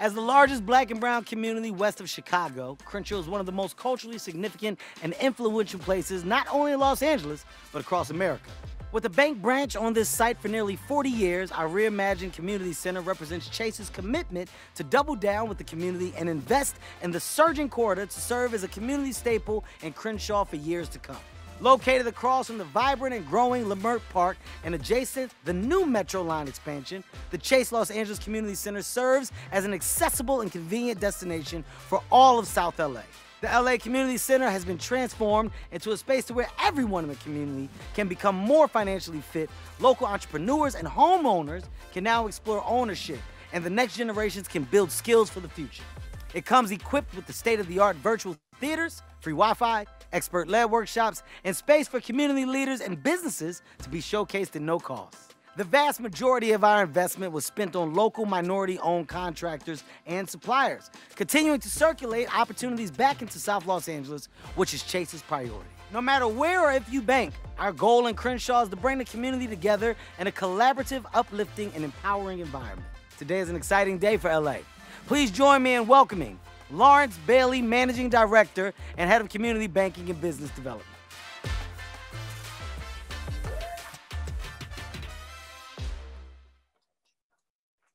As the largest black and brown community west of Chicago, Crenshaw is one of the most culturally significant and influential places not only in Los Angeles, but across America. With a bank branch on this site for nearly 40 years, our reimagined community center represents Chase's commitment to double down with the community and invest in the surging corridor to serve as a community staple in Crenshaw for years to come. Located across from the vibrant and growing Leimert Park and adjacent the new Metro Line expansion, the Chase Los Angeles Community Center serves as an accessible and convenient destination for all of South LA. The LA Community Center has been transformed into a space to where everyone in the community can become more financially fit. Local entrepreneurs and homeowners can now explore ownership, and the next generations can build skills for the future. It comes equipped with the state-of-the-art virtual theaters, free Wi-Fi, expert-led workshops, and space for community leaders and businesses to be showcased at no cost. The vast majority of our investment was spent on local minority-owned contractors and suppliers, continuing to circulate opportunities back into South Los Angeles, which is Chase's priority. No matter where or if you bank, our goal in Crenshaw is to bring the community together in a collaborative, uplifting, and empowering environment. Today is an exciting day for LA. Please join me in welcoming Lawrence Bailey, Managing Director and Head of Community Banking and Business Development.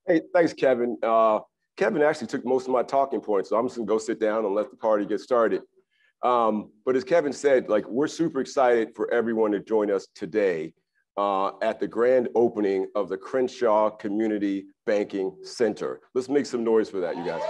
Hey, thanks, Kevin. Kevin actually took most of my talking points, so I'm just gonna go sit down and let the party get started. But as Kevin said, like, we're super excited for everyone to join us today at the grand opening of the Crenshaw Community Banking Center. Let's make some noise for that, you guys.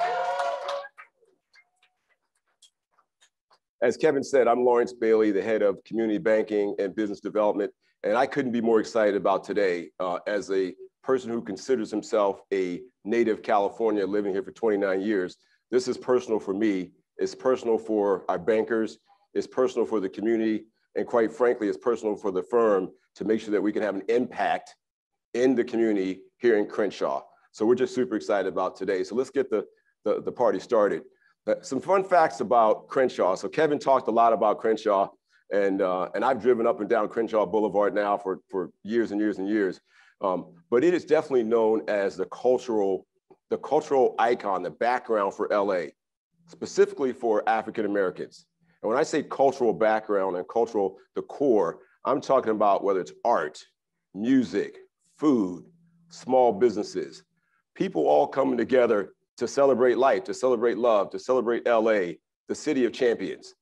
As Kevin said, I'm Lawrence Bailey, the head of community banking and business development, and I couldn't be more excited about today as a person who considers himself a native California, living here for 29 years. This is personal for me. It's personal for our bankers. It's personal for the community. And quite frankly, it's personal for the firm to make sure that we can have an impact in the community here in Crenshaw. So we're just super excited about today. So let's get the party started. Some fun facts about Crenshaw. So Kevin talked a lot about Crenshaw, and I've driven up and down Crenshaw Boulevard now for years and years and years. But it is definitely known as the cultural icon, the background for LA, specifically for African Americans. And when I say cultural background and cultural, the core, I'm talking about whether it's art, music, food, small businesses, people all coming together to celebrate life, to celebrate love, to celebrate LA, the city of champions.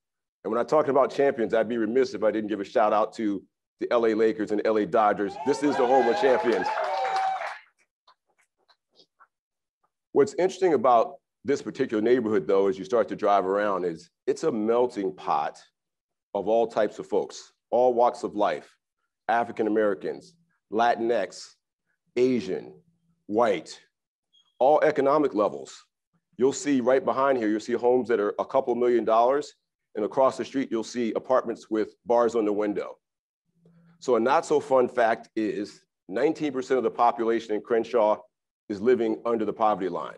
And when I talk about champions, I'd be remiss if I didn't give a shout out to the LA Lakers and LA Dodgers. This is the home of champions. What's interesting about this particular neighborhood, though, as you start to drive around, is it's a melting pot of all types of folks, all walks of life, African Americans, Latinx, Asian, white, all economic levels. You'll see right behind here, you'll see homes that are a couple $1 million, and across the street, you'll see apartments with bars on the window. So a not so fun fact is 19% of the population in Crenshaw is living under the poverty line.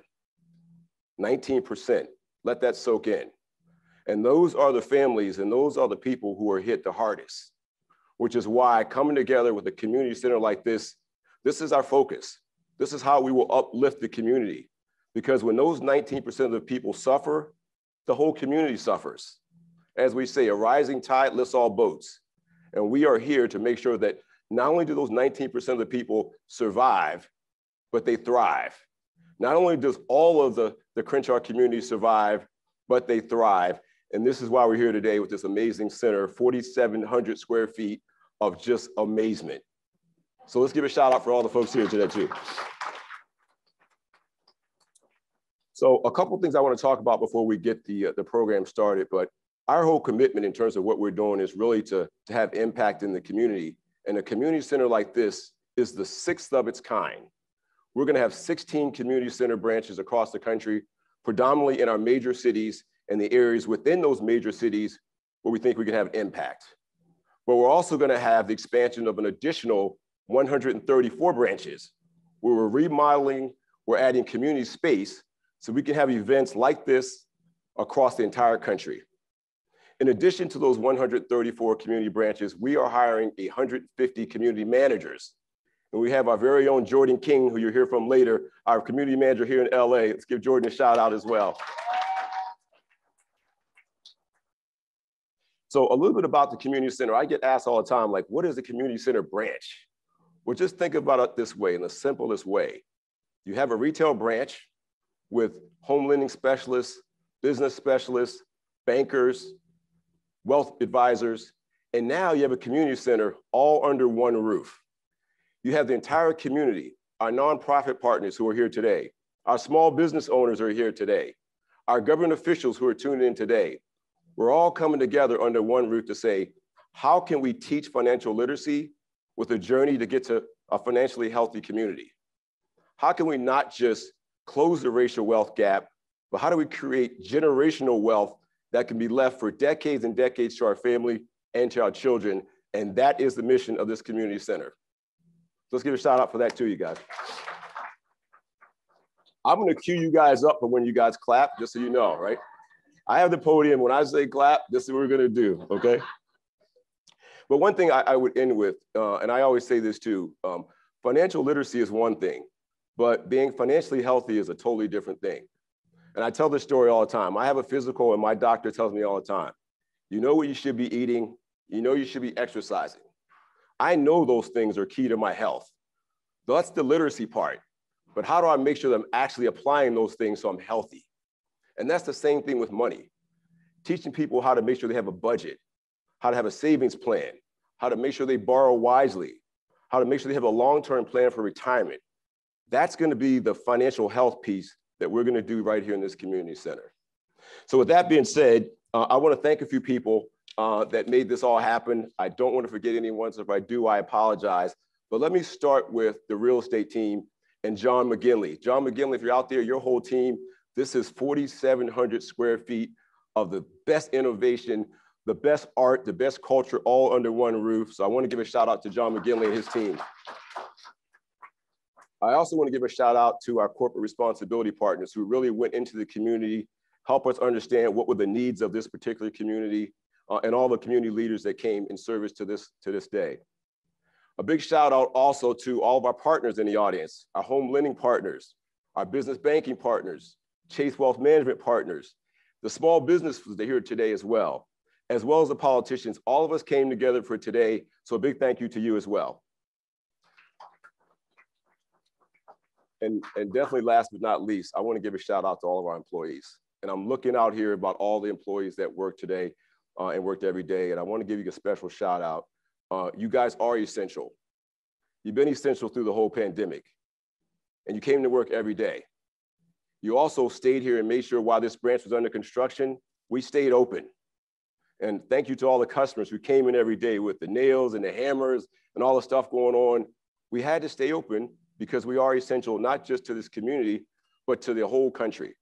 19%, let that soak in. And those are the families and those are the people who are hit the hardest, which is why coming together with a community center like this, this is our focus. This is how we will uplift the community, because when those 19% of the people suffer, the whole community suffers. As we say, a rising tide lifts all boats. And we are here to make sure that not only do those 19% of the people survive, but they thrive. Not only does all of the Crenshaw community survive, but they thrive. And this is why we're here today with this amazing center, 4,700 square feet of just amazement. So let's give a shout out for all the folks here today too. So a couple of things I want to talk about before we get the program started, but our whole commitment in terms of what we're doing is really to have impact in the community. And a community center like this is the 6th of its kind. We're gonna have 16 community center branches across the country, predominantly in our major cities and the areas within those major cities where we think we can have impact. But we're also gonna have the expansion of an additional 134 branches, where we're remodeling, we're adding community space so we can have events like this across the entire country. In addition to those 134 community branches, we are hiring 150 community managers. And we have our very own Jordan King, who you'll hear from later, our community manager here in LA. Let's give Jordan a shout out as well. So a little bit about the community center. I get asked all the time, like, what is the community center branch? Well, just think about it this way, in the simplest way. You have a retail branch with home lending specialists, business specialists, bankers, wealth advisors, and now you have a community center all under one roof. You have the entire community, our nonprofit partners who are here today, our small business owners are here today, our government officials who are tuned in today. We're all coming together under one roof to say, how can we teach financial literacy with a journey to get to a financially healthy community? How can we not just close the racial wealth gap, but how do we create generational wealth that can be left for decades and decades to our family and to our children? And that is the mission of this community center. Let's give a shout out for that too, you guys. I'm gonna cue you guys up for when you guys clap, just so you know, right? I have the podium. When I say clap, this is what we're gonna do, okay? But one thing I would end with, and I always say this too, financial literacy is one thing, but being financially healthy is a totally different thing. And I tell this story all the time. I have a physical and my doctor tells me all the time, you know what you should be eating, you know you should be exercising. I know those things are key to my health. That's the literacy part. But how do I make sure that I'm actually applying those things so I'm healthy? And that's the same thing with money. Teaching people how to make sure they have a budget, how to have a savings plan, how to make sure they borrow wisely, how to make sure they have a long-term plan for retirement. That's gonna be the financial health piece that we're gonna do right here in this community center. So with that being said, I wanna thank a few people that made this all happen. I don't wanna forget anyone, so if I do, I apologize. But let me start with the real estate team and John McGinley. John McGinley, if you're out there, your whole team, this is 4,700 square feet of the best innovation, the best art, the best culture, all under one roof. So I wanna give a shout out to John McGinley and his team. I also wanna give a shout out to our corporate responsibility partners who really went into the community, help us understand what were the needs of this particular community and all the community leaders that came in service to this day. A big shout out also to all of our partners in the audience, our home lending partners, our business banking partners, Chase Wealth Management partners, the small businesses that are here today as well as the politicians. All of us came together for today. So a big thank you to you as well. And definitely last but not least, I want to give a shout out to all of our employees. And I'm looking out here about all the employees that work today and worked every day. And I want to give you a special shout out. You guys are essential. You've been essential through the whole pandemic and you came to work every day. You also stayed here and made sure while this branch was under construction, we stayed open. And thank you to all the customers who came in every day with the nails and the hammers and all the stuff going on. We had to stay open because we are essential, not just to this community, but to the whole country.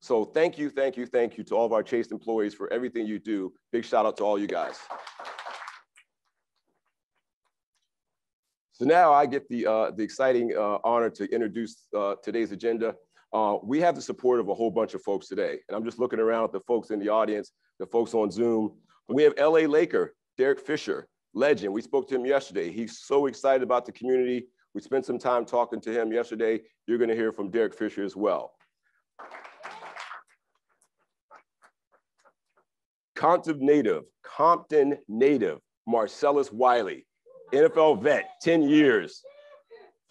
So thank you, thank you, thank you to all of our Chase employees for everything you do. Big shout out to all you guys. So now I get the exciting honor to introduce today's agenda. We have the support of a whole bunch of folks today. And I'm just looking around at the folks in the audience, the folks on Zoom. We have LA Laker, Derek Fisher, legend. We spoke to him yesterday. He's so excited about the community. We spent some time talking to him yesterday. You're gonna hear from Derek Fisher as well. Compton native, Marcellus Wiley, NFL vet, 10 years,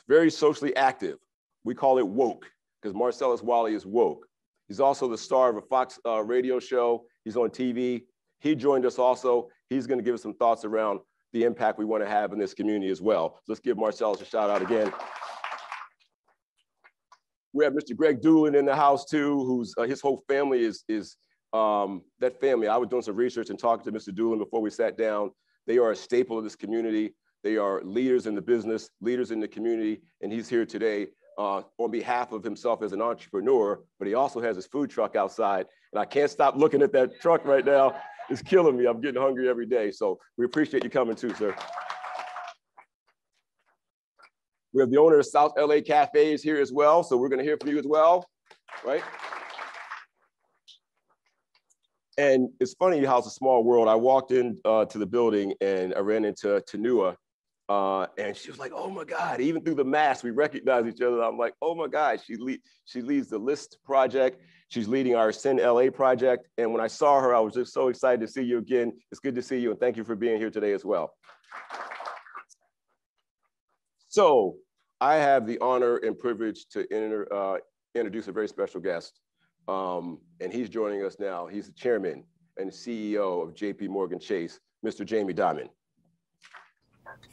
very socially active. We call it woke because Marcellus Wiley is woke. He's also the star of a Fox radio show. He's on TV. He joined us also. He's gonna give us some thoughts around the impact we want to have in this community as well. Let's give Marcellus a shout out again. We have Mr. Greg Doolin in the house too, who's his whole family is that family. I was doing some research and talking to Mr. Doolin before we sat down. They are a staple of this community. They are leaders in the business, leaders in the community, and he's here today on behalf of himself as an entrepreneur, but he also has his food truck outside, and I can't stop looking at that truck right now. It's killing me. I'm getting hungry every day. So we appreciate you coming too, sir. We have the owner of South LA Cafe is here as well. So we're going to hear from you as well, right? And it's funny how it's a small world. I walked in to the building and I ran into Tanua, And she was like, oh my God, even through the mask, we recognize each other. I'm like, oh my God, she leads the LIST project. She's leading our Ascend LA project. And when I saw her, I was just so excited to see you again. It's good to see you, and thank you for being here today as well. So I have the honor and privilege to introduce a very special guest. And he's joining us now. He's the chairman and CEO of JPMorgan Chase, Mr. Jamie Dimon.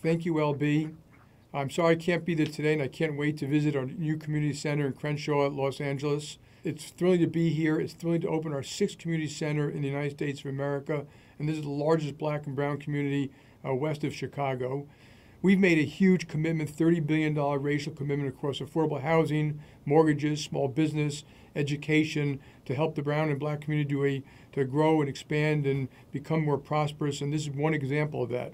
Thank you, LB. I'm sorry I can't be there today, and I can't wait to visit our new community center in Crenshaw, Los Angeles. It's thrilling to be here. It's thrilling to open our 6th community center in the United States of America, and this is the largest black and brown community west of Chicago. We've made a huge commitment, $30 billion racial commitment across affordable housing, mortgages, small business, education, to help the brown and black community to grow and expand and become more prosperous, and this is one example of that.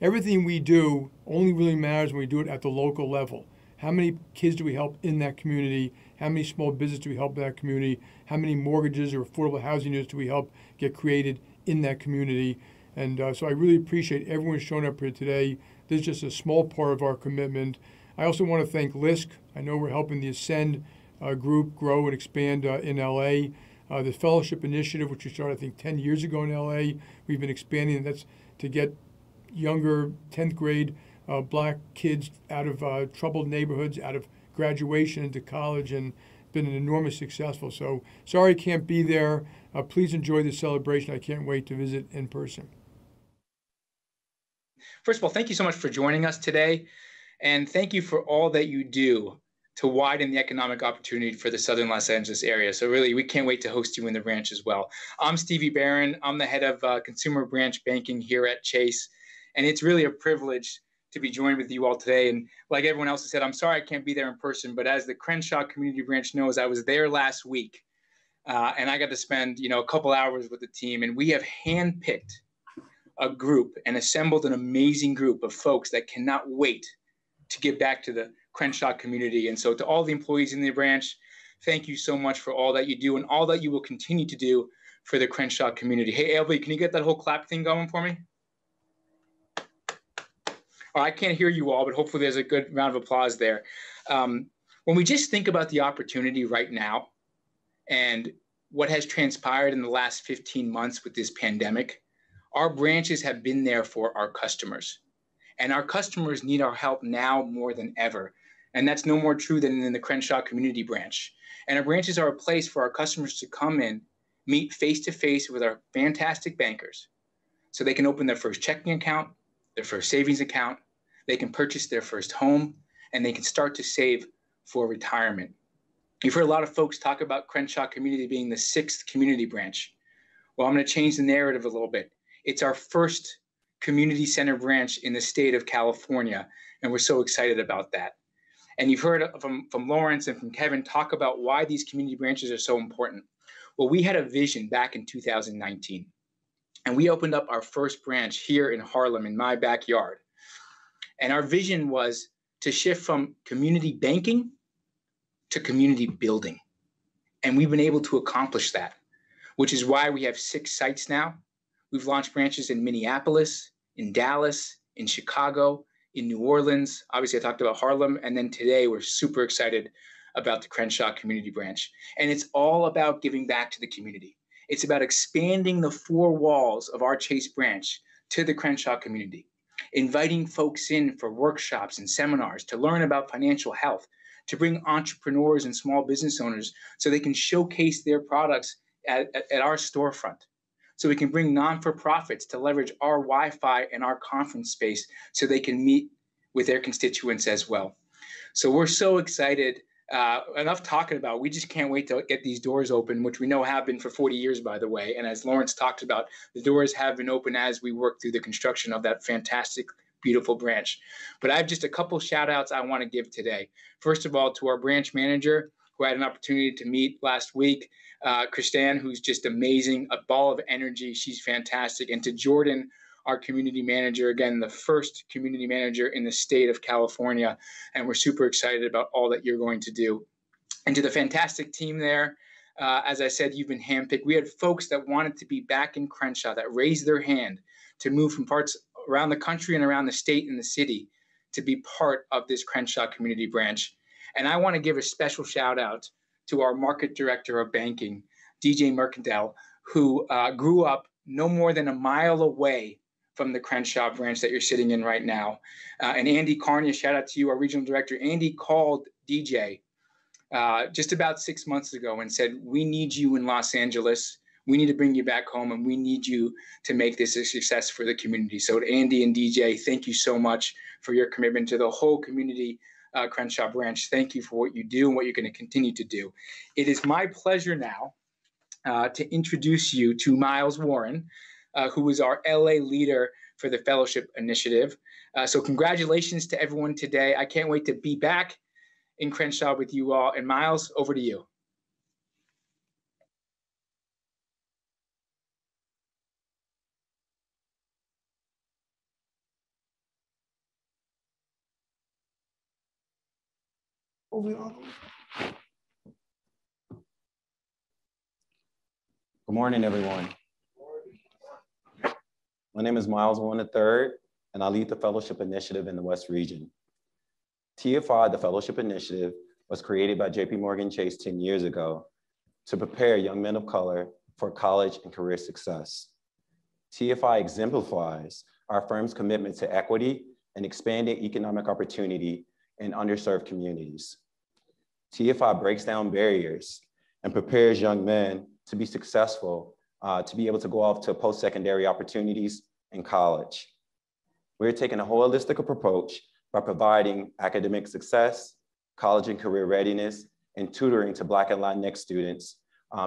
Everything we do only really matters when we do it at the local level. How many kids do we help in that community? How many small businesses do we help in that community? How many mortgages or affordable housing units do we help get created in that community? And so I really appreciate everyone showing up here today. This is just a small part of our commitment. I also want to thank LISC. I know we're helping the Ascend group grow and expand in LA. The Fellowship Initiative, which we started, I think, 10 years ago in LA. We've been expanding, and that's to get younger 10th grade black kids out of troubled neighborhoods, out of graduation into college, and been an enormous successful. So sorry I can't be there. Please enjoy the celebration. I can't wait to visit in person. First of all, thank you so much for joining us today. And thank you for all that you do to widen the economic opportunity for the Southern Los Angeles area. So really, we can't wait to host you in the branch as well. I'm Stevie Barron. I'm the head of Consumer Branch Banking here at Chase. And it's really a privilege to be joined with you all today. And like everyone else has said, I'm sorry I can't be there in person, but as the Crenshaw Community Branch knows, I was there last week, and I got to spend a couple hours with the team. And we have handpicked a group and assembled an amazing group of folks that cannot wait to give back to the Crenshaw community. And so to all the employees in the branch, thank you so much for all that you do and all that you will continue to do for the Crenshaw community. Hey, LB, can you get that whole clap thing going for me? I can't hear you all, but hopefully there's a good round of applause there. When we just think about the opportunity right now and what has transpired in the last 15 months with this pandemic, our branches have been there for our customers. And our customers need our help now more than ever. And that's no more true than in the Crenshaw Community Branch. And our branches are a place for our customers to come in, meet face-to-face with our fantastic bankers so they can open their first checking account, their first savings account, they can purchase their first home, and they can start to save for retirement. You've heard a lot of folks talk about Crenshaw Community being the 6th community branch. Well, I'm going to change the narrative a little bit. It's our first community center branch in the state of California, and we're so excited about that. And you've heard from Lawrence and from Kevin talk about why these community branches are so important. Well, we had a vision back in 2019. And we opened up our first branch here in Harlem, in my backyard. And our vision was to shift from community banking to community building. And we've been able to accomplish that, which is why we have 6 sites now. We've launched branches in Minneapolis, in Dallas, in Chicago, in New Orleans. Obviously, I talked about Harlem. And then today, we're super excited about the Crenshaw Community Branch. And it's all about giving back to the community. It's about expanding the 4 walls of our Chase branch to the Crenshaw community, inviting folks in for workshops and seminars to learn about financial health, to bring entrepreneurs and small business owners so they can showcase their products at our storefront, so we can bring non-for-profits to leverage our Wi-Fi and our conference space so they can meet with their constituents as well. So we're so excited. Enough talking about, we just can't wait to get these doors open, which we know have been for 40 years, by the way. And as Lawrence talked about, the doors have been open as we work through the construction of that fantastic, beautiful branch. But I have just a couple shout outs I want to give today. First of all, to our branch manager, who I had an opportunity to meet last week, Christanne, who's just amazing, a ball of energy. She's fantastic. And to Jordan, our community manager, again, the first community manager in the state of California. And we're super excited about all that you're going to do. And to the fantastic team there, as I said, you've been handpicked. We had folks that wanted to be back in Crenshaw that raised their hand to move from parts around the country and around the state and the city to be part of this Crenshaw community branch. And I want to give a special shout out to our market director of banking, DJ Mercandale, who grew up no more than a mile away from the Crenshaw branch that you're sitting in right now. And Andy Carnia, shout out to you, our regional director. Andy called DJ just about 6 months ago and said, we need you in Los Angeles. We need to bring you back home, and we need you to make this a success for the community. So to Andy and DJ, thank you so much for your commitment to the whole community, Crenshaw branch. Thank you for what you do and what you're going to continue to do. It is my pleasure now to introduce you to Miles Warren, who is our LA leader for the Fellowship Initiative. So congratulations to everyone today. I can't wait to be back in Crenshaw with you all. And Miles, over to you. Good morning, everyone. My name is Miles One III, and I lead the Fellowship Initiative in the West Region. TFI, the Fellowship Initiative, was created by JPMorgan Chase 10 years ago to prepare young men of color for college and career success. TFI exemplifies our firm's commitment to equity and expanding economic opportunity in underserved communities. TFI breaks down barriers and prepares young men to be successful, to be able to go off to post-secondary opportunities in college. We're taking a holistic approach by providing academic success, college and career readiness, and tutoring to Black and Latinx students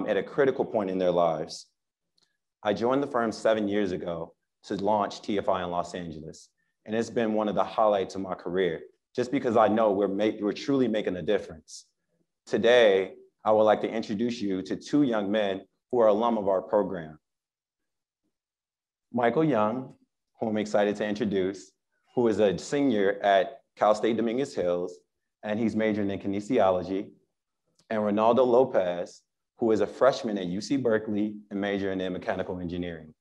at a critical point in their lives. I joined the firm 7 years ago to launch TFI in Los Angeles, and it's been one of the highlights of my career, just because I know we're truly making a difference. Today, I would like to introduce you to two young men who are alum of our program. Michael Young, who I'm excited to introduce, who is a senior at Cal State Dominguez Hills, and he's majoring in kinesiology, and Ronaldo Lopez, who is a freshman at UC Berkeley and majoring in mechanical engineering.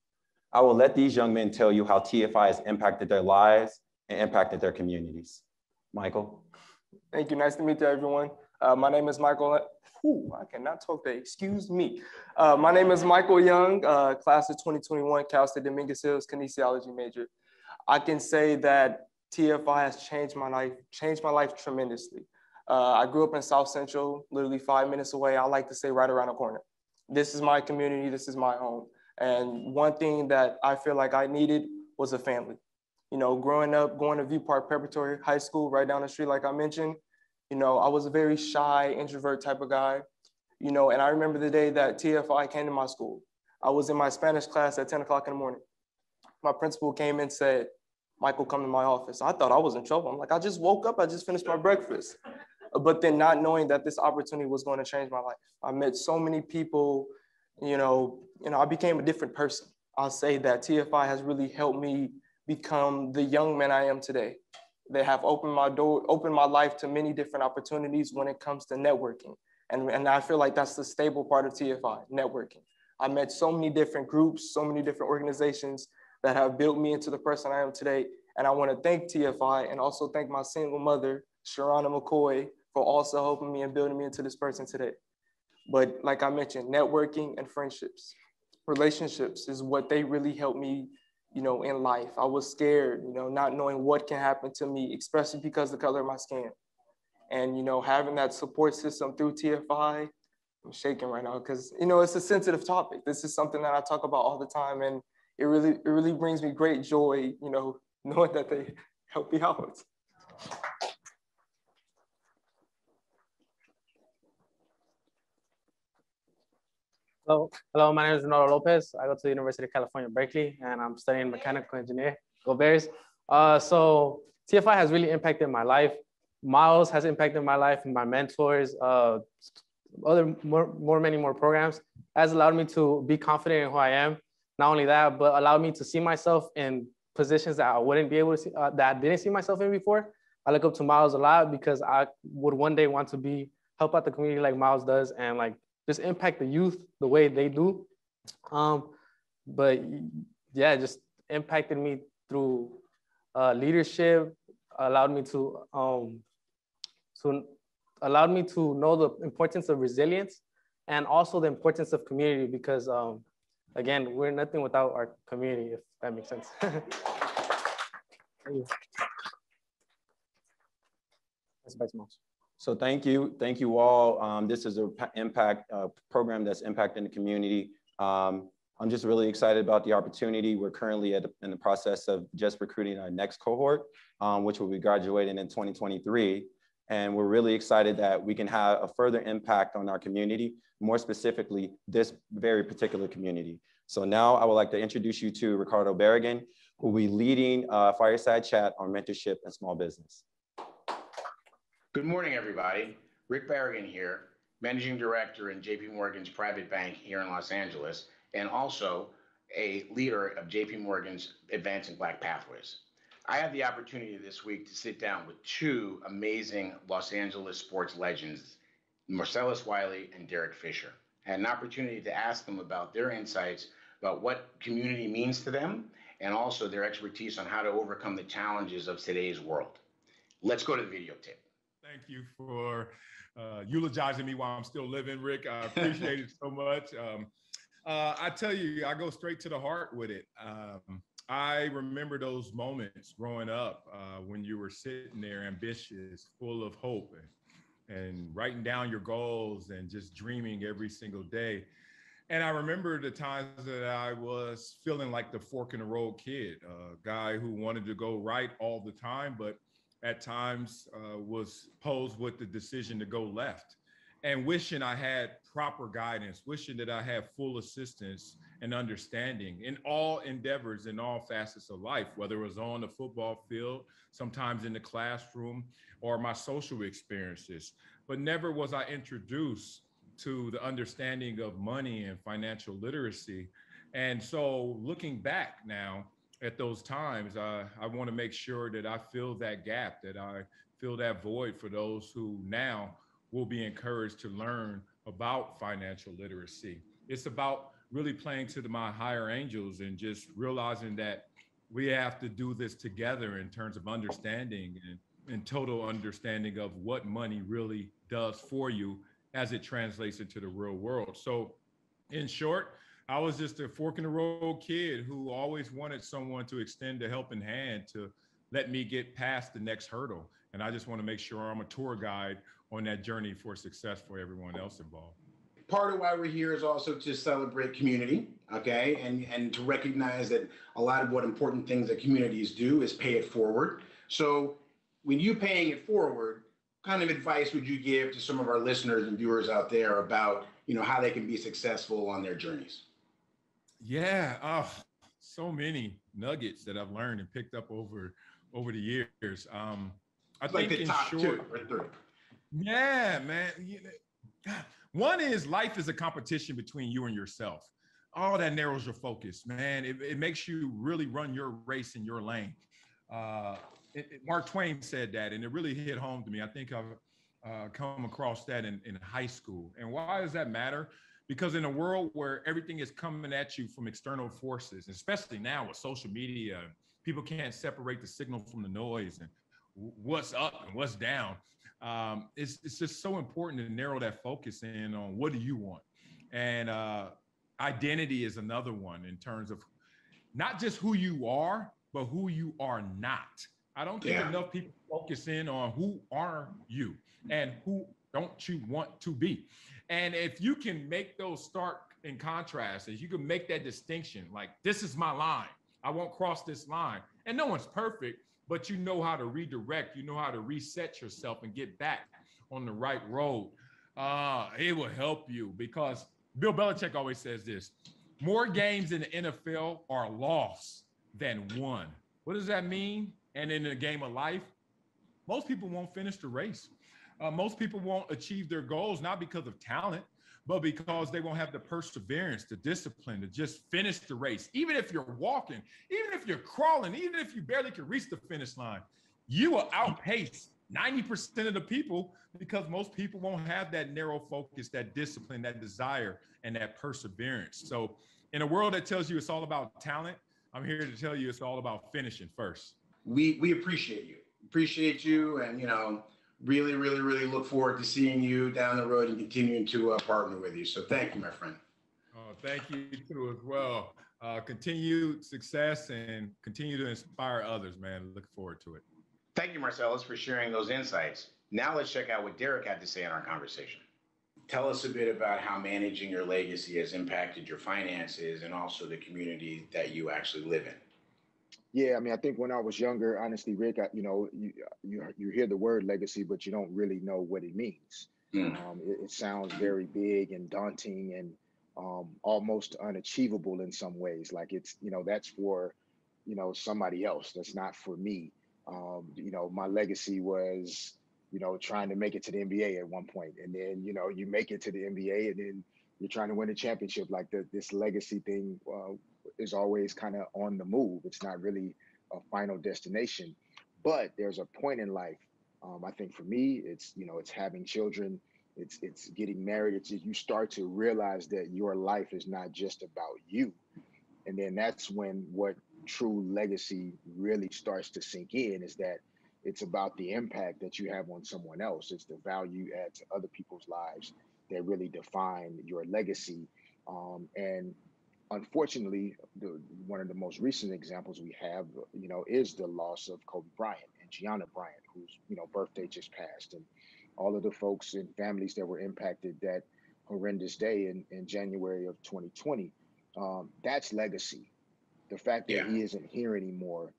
I will let these young men tell you how TFI has impacted their lives and impacted their communities. Michael. Thank you. Nice to meet you, everyone. My name is Michael. Ooh, I cannot talk today. Excuse me. My name is Michael Young, class of 2021, Cal State Dominguez Hills, kinesiology major. I can say that TFI has changed my life tremendously. I grew up in South Central, literally 5 minutes away. I like to say right around the corner. This is my community. This is my home. And one thing that I feel like I needed was a family. You know, growing up, going to View Park Preparatory High School right down the street, like I mentioned, you know, I was a very shy, introvert type of guy, you know, and I remember the day that TFI came to my school. I was in my Spanish class at 10 o'clock in the morning. My principal came and said, Michael, come to my office. I thought I was in trouble. I'm like, I just woke up. I just finished my breakfast. But then not knowing that this opportunity was going to change my life. I met so many people, you know, I became a different person. I'll say that TFI has really helped me become the young man I am today. They have opened my life to many different opportunities when it comes to networking. And I feel like that's the stable part of TFI, networking. I met so many different groups, so many different organizations that have built me into the person I am today. And I want to thank TFI and also thank my single mother, Sharana McCoy, for also helping me and building me into this person today. But like I mentioned, networking and friendships, relationships is what they really helped me, you know, in life. I was scared, you know, not knowing what can happen to me, especially because of the color of my skin. And, you know, having that support system through TFI, I'm shaking right now because, you know, it's a sensitive topic. This is something that I talk about all the time. And it really brings me great joy, you know, knowing that they help me out. Hello, my name is Ronaldo Lopez. I go to the University of California, Berkeley, and I'm studying mechanical engineering. Go Bears. So TFI has really impacted my life. Miles has impacted my life, and my mentors, many more programs. Has allowed me to be confident in who I am. Not only that, but allowed me to see myself in positions that I wouldn't be able to see, that I didn't see myself in before. I look up to Miles a lot because I would one day want to help out the community like Miles does, and like just impact the youth the way they do. But yeah, just impacted me through leadership, allowed me to know the importance of resilience and also the importance of community, because again, we're nothing without our community, if that makes sense. So thank you all. This is an impact program that's impacting the community. I'm just really excited about the opportunity. We're currently in the process of just recruiting our next cohort, which will be graduating in 2023. And we're really excited that we can have a further impact on our community, more specifically, this very particular community. So now I would like to introduce you to Ricardo Barragan, who will be leading a fireside chat on mentorship and small business. Good morning, everybody. Rick Barragan here, Managing Director in JPMorgan's private bank here in Los Angeles, and also a leader of JPMorgan's Advancing Black Pathways. I had the opportunity this week to sit down with two amazing Los Angeles sports legends, Marcellus Wiley and Derek Fisher. I had an opportunity to ask them about their insights, about what community means to them, and also their expertise on how to overcome the challenges of today's world. Let's go to the videotape. Thank you for eulogizing me while I'm still living, Rick. I appreciate it so much. I tell you, I go straight to the heart with it. I remember those moments growing up when you were sitting there ambitious, full of hope, and writing down your goals and just dreaming every single day. And I remember the times that I was feeling like the fork in the road kid, a guy who wanted to go right all the time, but at times was posed with the decision to go left, and wishing I had proper guidance, wishing that I had full assistance and understanding in all endeavors, in all facets of life, whether it was on the football field, sometimes in the classroom, or my social experiences. But never was I introduced to the understanding of money and financial literacy. And so looking back now at those times, I want to make sure that I fill that gap, that I fill that void for those who now will be encouraged to learn about financial literacy. It's about really playing to my higher angels and just realizing that we have to do this together in terms of understanding and total understanding of what money really does for you as it translates into the real world. So in short, I was just a fork in the road kid who always wanted someone to extend a helping hand to let me get past the next hurdle. And I just want to make sure I'm a tour guide on that journey for success for everyone else involved. Part of why we're here is also to celebrate community, okay? And to recognize that a lot of what important things that communities do is pay it forward. So when you're paying it forward, what kind of advice would you give to some of our listeners and viewers out there about, you know, how they can be successful on their journeys? Yeah, so many nuggets that I've learned and picked up over the years. I think the top two or three. Yeah, man. One is life is a competition between you and yourself. All that narrows your focus, man. It makes you really run your race in your lane. Mark Twain said that, and it really hit home to me. I think I've come across that in high school. And why does that matter? Because in a world where everything is coming at you from external forces, especially now with social media, people can't separate the signal from the noise and what's up and what's down. It's just so important to narrow that focus in on what do you want. And identity is another one in terms of not just who you are, but who you are not. I don't think enough people focus in on who are you and who don't you want to be. And if you can make those stark in contrast, if you can make that distinction, like this is my line, I won't cross this line. And no one's perfect, but you know how to redirect, you know how to reset yourself and get back on the right road. It will help you, because Bill Belichick always says this, more games in the NFL are lost than won. What does that mean? And in the game of life, most people won't finish the race. Most people won't achieve their goals, not because of talent, but because they won't have the perseverance, the discipline to just finish the race. Even if you're walking, even if you're crawling, even if you barely can reach the finish line, you will outpace 90% of the people, because most people won't have that narrow focus, that discipline, that desire, and that perseverance. So in a world that tells you it's all about talent, I'm here to tell you it's all about finishing first. We appreciate you. appreciate you, and, you know, really, really, really look forward to seeing you down the road and continuing to partner with you. So thank you, my friend. Oh, thank you too as well. Continued success and continue to inspire others, man. Look forward to it. Thank you, Marcellus, for sharing those insights. Now let's check out what Derek had to say in our conversation. Tell us a bit about how managing your legacy has impacted your finances and also the community that you actually live in. Yeah, I mean, I think when I was younger, honestly, Rick, you hear the word legacy, but you don't really know what it means. Mm. It sounds very big and daunting and almost unachievable in some ways. Like it's, you know, that's for, you know, somebody else. That's not for me. You know, my legacy was, you know, trying to make it to the NBA at one point. And then, you know, you make it to the NBA and then you're trying to win a championship. Like this legacy thing is always kind of on the move. It's not really a final destination, but there's a point in life. I think for me, it's, you know, it's having children, it's getting married. You start to realize that your life is not just about you. And then that's when what true legacy really starts to sink in, is that it's about the impact that you have on someone else. It's the value you add to other people's lives that really define your legacy. And unfortunately, one of the most recent examples we have, you know, is the loss of Kobe Bryant and Gianna Bryant, whose, you know, birthday just passed, and all of the folks and families that were impacted that horrendous day in January of 2020. That's legacy. The fact that he isn't here anymore,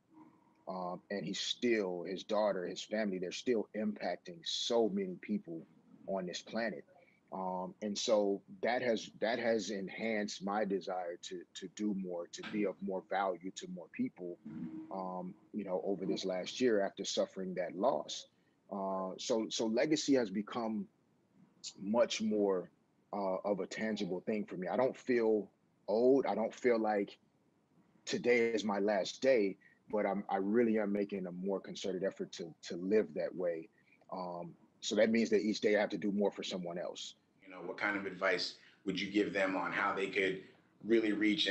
and he's still, his daughter, his family, they're still impacting so many people on this planet. And so that has enhanced my desire to do more, to be of more value to more people, you know, over this last year after suffering that loss. So legacy has become much more of a tangible thing for me. I don't feel old. I don't feel like today is my last day, but I really am making a more concerted effort to live that way. So that means that each day I have to do more for someone else. You know, what kind of advice would you give them on how they could really reach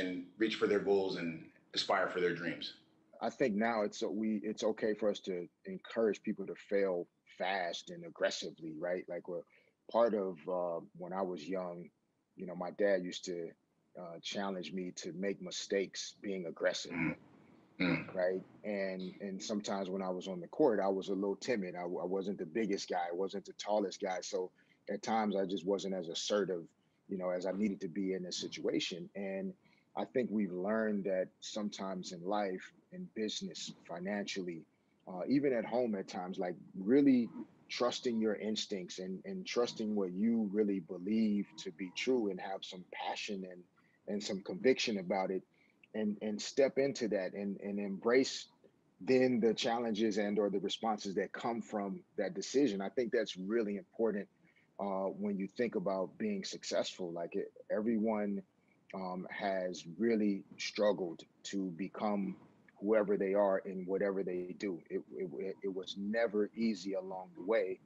for their goals and aspire for their dreams? I think now it's okay for us to encourage people to fail fast and aggressively, right? Like, we're part of when I was young, you know, my dad used to challenge me to make mistakes being aggressive. Mm. Right. And sometimes when I was on the court, I was a little timid. I wasn't the biggest guy. I wasn't the tallest guy. So at times I just wasn't as assertive, you know, as I needed to be in this situation. And I think we've learned that sometimes in life, in business, financially, even at home at times, like really trusting your instincts and trusting what you really believe to be true, and have some passion and some conviction about it, and step into that and embrace then the challenges and or the responses that come from that decision. I think that's really important when you think about being successful. Like everyone has really struggled to become whoever they are in whatever they do. It was never easy along the way.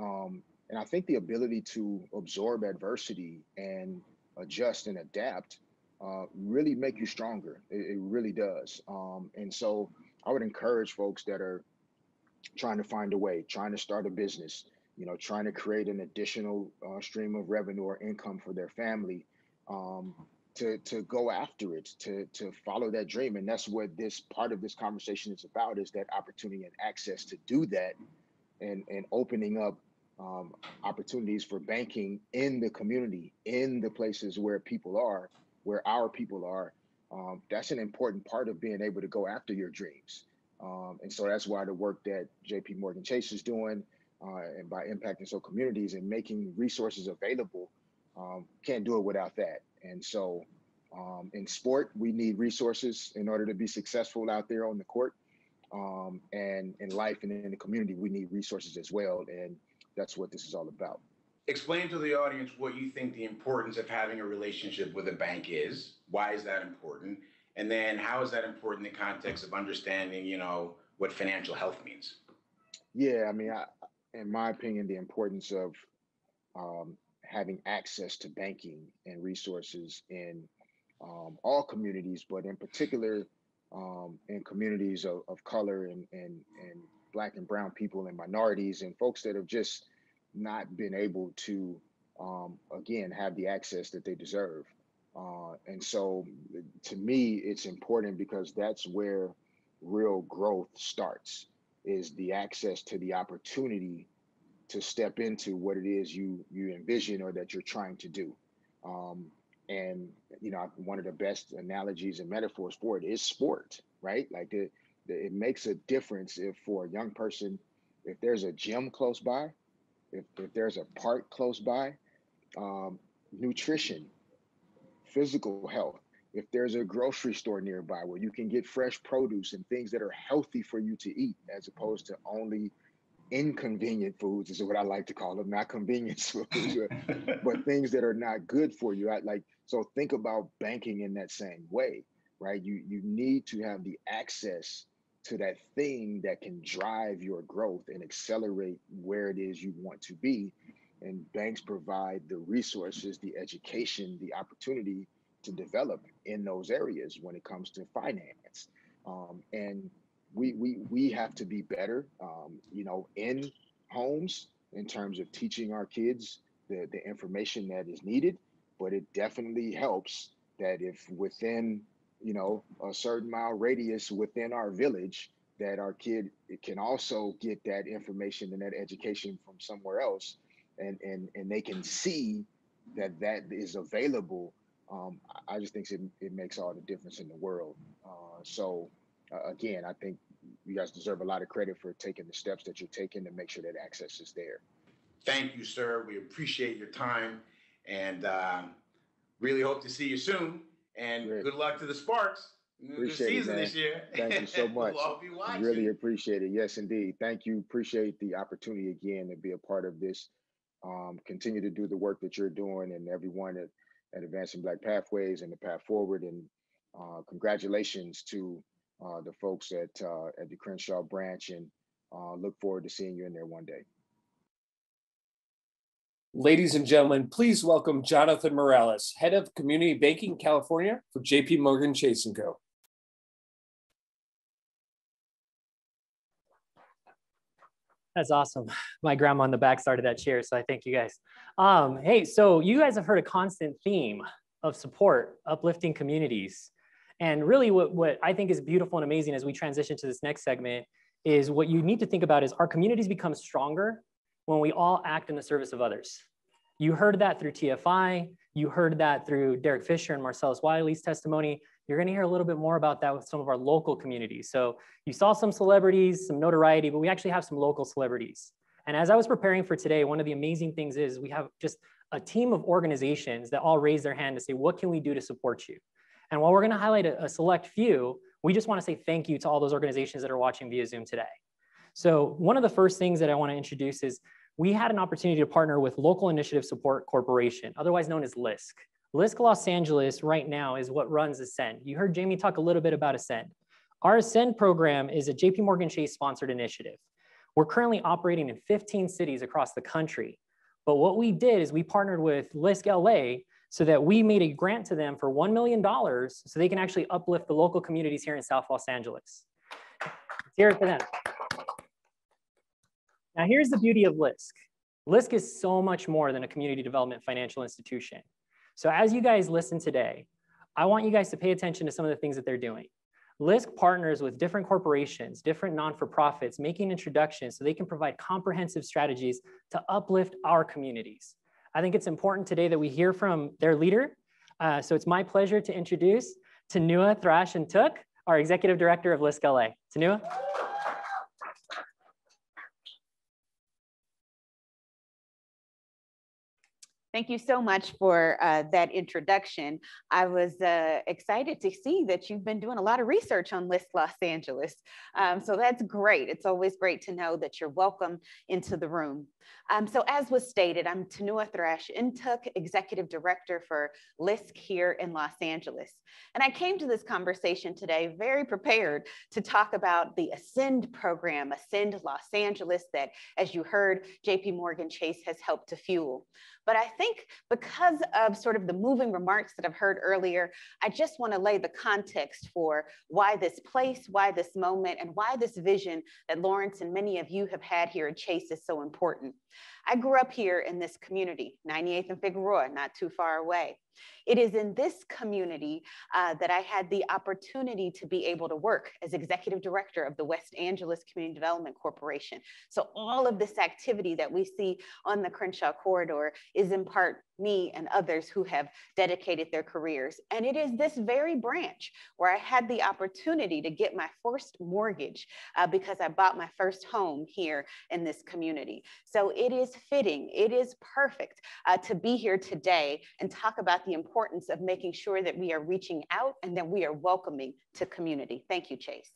And I think the ability to absorb adversity and adjust and adapt really make you stronger. It really does. And so I would encourage folks that are trying to find a way, trying to start a business, you know, trying to create an additional stream of revenue or income for their family, to go after it, to follow that dream. And that's what this part of this conversation is about, is that opportunity and access to do that, and opening up opportunities for banking in the community, in the places where people are, where our people are. That's an important part of being able to go after your dreams. And so that's why the work that JPMorgan Chase is doing, and by impacting so communities and making resources available, can't do it without that. And so in sport, we need resources in order to be successful out there on the court. And in life and in the community, we need resources as well. And that's what this is all about. Explain to the audience what you think the importance of having a relationship with a bank is. Why is that important? And then how is that important in the context of understanding, you know, what financial health means? Yeah, I mean, in my opinion, the importance of having access to banking and resources in all communities, but in particular in communities of color and Black and brown people and minorities and folks that have just not been able to, again, have the access that they deserve. And so to me, it's important because that's where real growth starts, is the access to the opportunity to step into what it is you envision or that you're trying to do. And, you know, one of the best analogies and metaphors for it is sport, right? Like it makes a difference if for a young person, if there's a gym close by, if there's a park close by, nutrition, physical health, if there's a grocery store nearby where you can get fresh produce and things that are healthy for you to eat, as opposed to only inconvenient foods is what I like to call them, not convenience foods, but things that are not good for you. So think about banking in that same way, right? You need to have the access to that thing that can drive your growth and accelerate where it is you want to be. And banks provide the resources, the education, the opportunity to develop in those areas when it comes to finance. And we have to be better, you know, in homes in terms of teaching our kids the information that is needed, but it definitely helps that if within, you know, a certain mile radius within our village, that our kid can also get that information and that education from somewhere else, and they can see that is available. I just think it makes all the difference in the world. Again, I think you guys deserve a lot of credit for taking the steps that you're taking to make sure that access is there. Thank you, sir. We appreciate your time and really hope to see you soon. And good luck to the Sparks in the season this year. Thank you so much. We'll really appreciate it. Yes, indeed. Thank you. Appreciate the opportunity again to be a part of this. Continue to do the work that you're doing, and everyone at Advancing Black Pathways and the Path Forward. And congratulations to the folks at the Crenshaw branch, and look forward to seeing you in there one day. Ladies and gentlemen, please welcome Jonathan Morales, Head of Community Banking California for JPMorgan Chase & Co. That's awesome. My grandma on the back started that chair, so I thank you guys. Hey, so you guys have heard a constant theme of support, uplifting communities. And really what I think is beautiful and amazing as we transition to this next segment is what you need to think about is our communities become stronger when we all act in the service of others. You heard that through TFI, you heard that through Derek Fisher and Marcellus Wiley's testimony. You're gonna hear a little bit more about that with some of our local communities. So you saw some celebrities, some notoriety, but we actually have some local celebrities. And as I was preparing for today, one of the amazing things is we have just a team of organizations that all raise their hand to say, what can we do to support you? And while we're gonna highlight a select few, we just wanna say thank you to all those organizations that are watching via Zoom today. So one of the first things that I wanna introduce is we had an opportunity to partner with Local Initiative Support Corporation, otherwise known as LISC. LISC Los Angeles right now is what runs Ascend. You heard Jamie talk a little bit about Ascend. Our Ascend program is a JPMorgan Chase sponsored initiative. We're currently operating in 15 cities across the country. But what we did is we partnered with LISC LA, so that we made a grant to them for $1 million so they can actually uplift the local communities here in South Los Angeles. Let's hear it for them. Now here's the beauty of LISC. LISC is so much more than a community development financial institution. So as you guys listen today, I want you guys to pay attention to some of the things that they're doing. LISC partners with different corporations, different non-for-profits, making introductions so they can provide comprehensive strategies to uplift our communities. I think it's important today that we hear from their leader. So it's my pleasure to introduce Tanya Thrash Ntuk, our Executive Director of LISC LA. Tanya? Thank you so much for that introduction. I was excited to see that you've been doing a lot of research on LISC Los Angeles. So that's great. It's always great to know that you're welcome into the room. So as was stated, I'm Tanya Thrash Ntuk, Executive Director for LISC here in Los Angeles. And I came to this conversation today very prepared to talk about the Ascend program, Ascend Los Angeles, that as you heard, JPMorgan Chase has helped to fuel. But I think because of sort of the moving remarks that I've heard earlier, I just want to lay the context for why this place, why this moment, and why this vision that Lawrence and many of you have had here at Chase is so important. I grew up here in this community, 98th and Figueroa, not too far away. It is in this community that I had the opportunity to be able to work as executive director of the West Angeles Community Development Corporation. So all of this activity that we see on the Crenshaw corridor is in part me and others who have dedicated their careers. And it is this very branch where I had the opportunity to get my first mortgage because I bought my first home here in this community. So it is fitting, it is perfect to be here today and talk about the importance of making sure that we are reaching out and that we are welcoming to community. Thank you, Chase.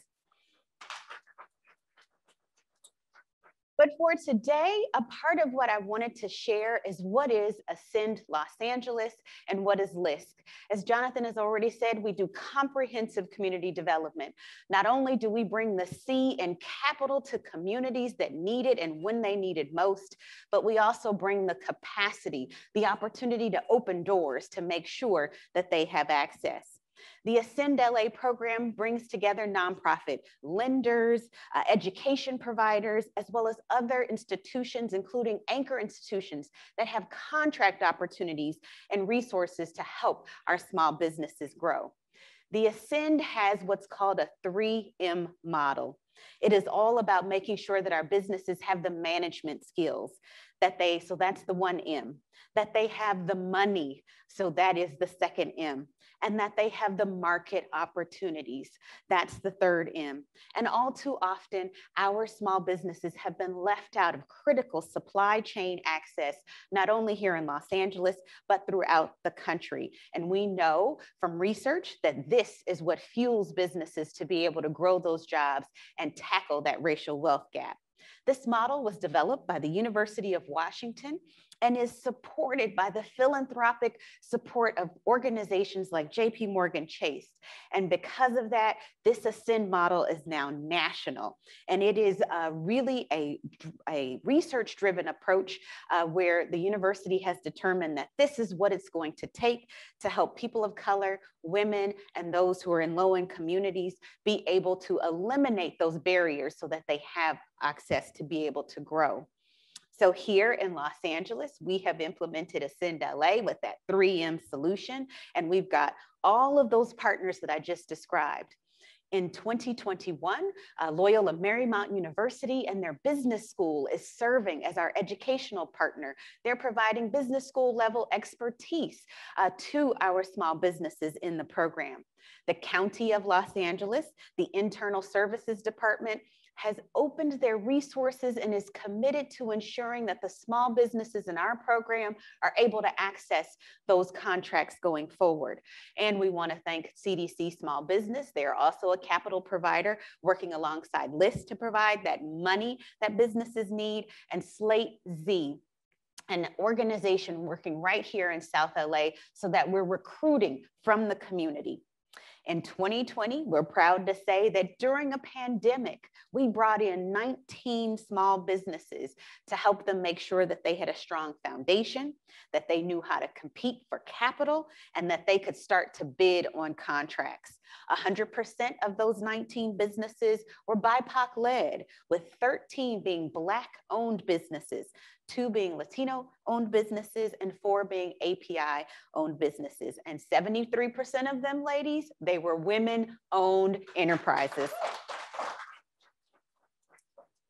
But for today, a part of what I wanted to share is what is Ascend Los Angeles and what is LISC. As Jonathan has already said, we do comprehensive community development. Not only do we bring the C and capital to communities that need it and when they need it most, but we also bring the capacity, the opportunity to open doors to make sure that they have access. The Ascend LA program brings together nonprofit lenders, education providers, as well as other institutions, including anchor institutions that have contract opportunities and resources to help our small businesses grow. The Ascend has what's called a 3M model. It is all about making sure that our businesses have the management skills, that they, so that's the 1M, that they have the money, so that is the 2M, and that they have the market opportunities, that's the 3M. And all too often, our small businesses have been left out of critical supply chain access, not only here in Los Angeles, but throughout the country. And we know from research that this is what fuels businesses to be able to grow those jobs and tackle that racial wealth gap. This model was developed by the University of Washington and is supported by the philanthropic support of organizations like JPMorgan Chase. And because of that, this Ascend model is now national. And it is really a research-driven approach where the university has determined that this is what it's going to take to help people of color, women, and those who are in low-income communities be able to eliminate those barriers so that they have access to be able to grow. So here in Los Angeles, we have implemented Ascend LA with that 3M solution, and we've got all of those partners that I just described. In 2021, Loyola Marymount University and their business school is serving as our educational partner. They're providing business school level expertise to our small businesses in the program. The County of Los Angeles, the Internal Services Department, has opened their resources and is committed to ensuring that the small businesses in our program are able to access those contracts going forward. And we want to thank CDC Small Business. They are also a capital provider working alongside LISC to provide that money that businesses need, and Slate Z, an organization working right here in South LA so that we're recruiting from the community. In 2020, we're proud to say that during a pandemic, we brought in 19 small businesses to help them make sure that they had a strong foundation, that they knew how to compete for capital, and that they could start to bid on contracts. 100% of those 19 businesses were BIPOC-led, with 13 being Black-owned businesses, 2 being Latino-owned businesses, and 4 being API-owned businesses. And 73% of them, ladies, they were women-owned enterprises.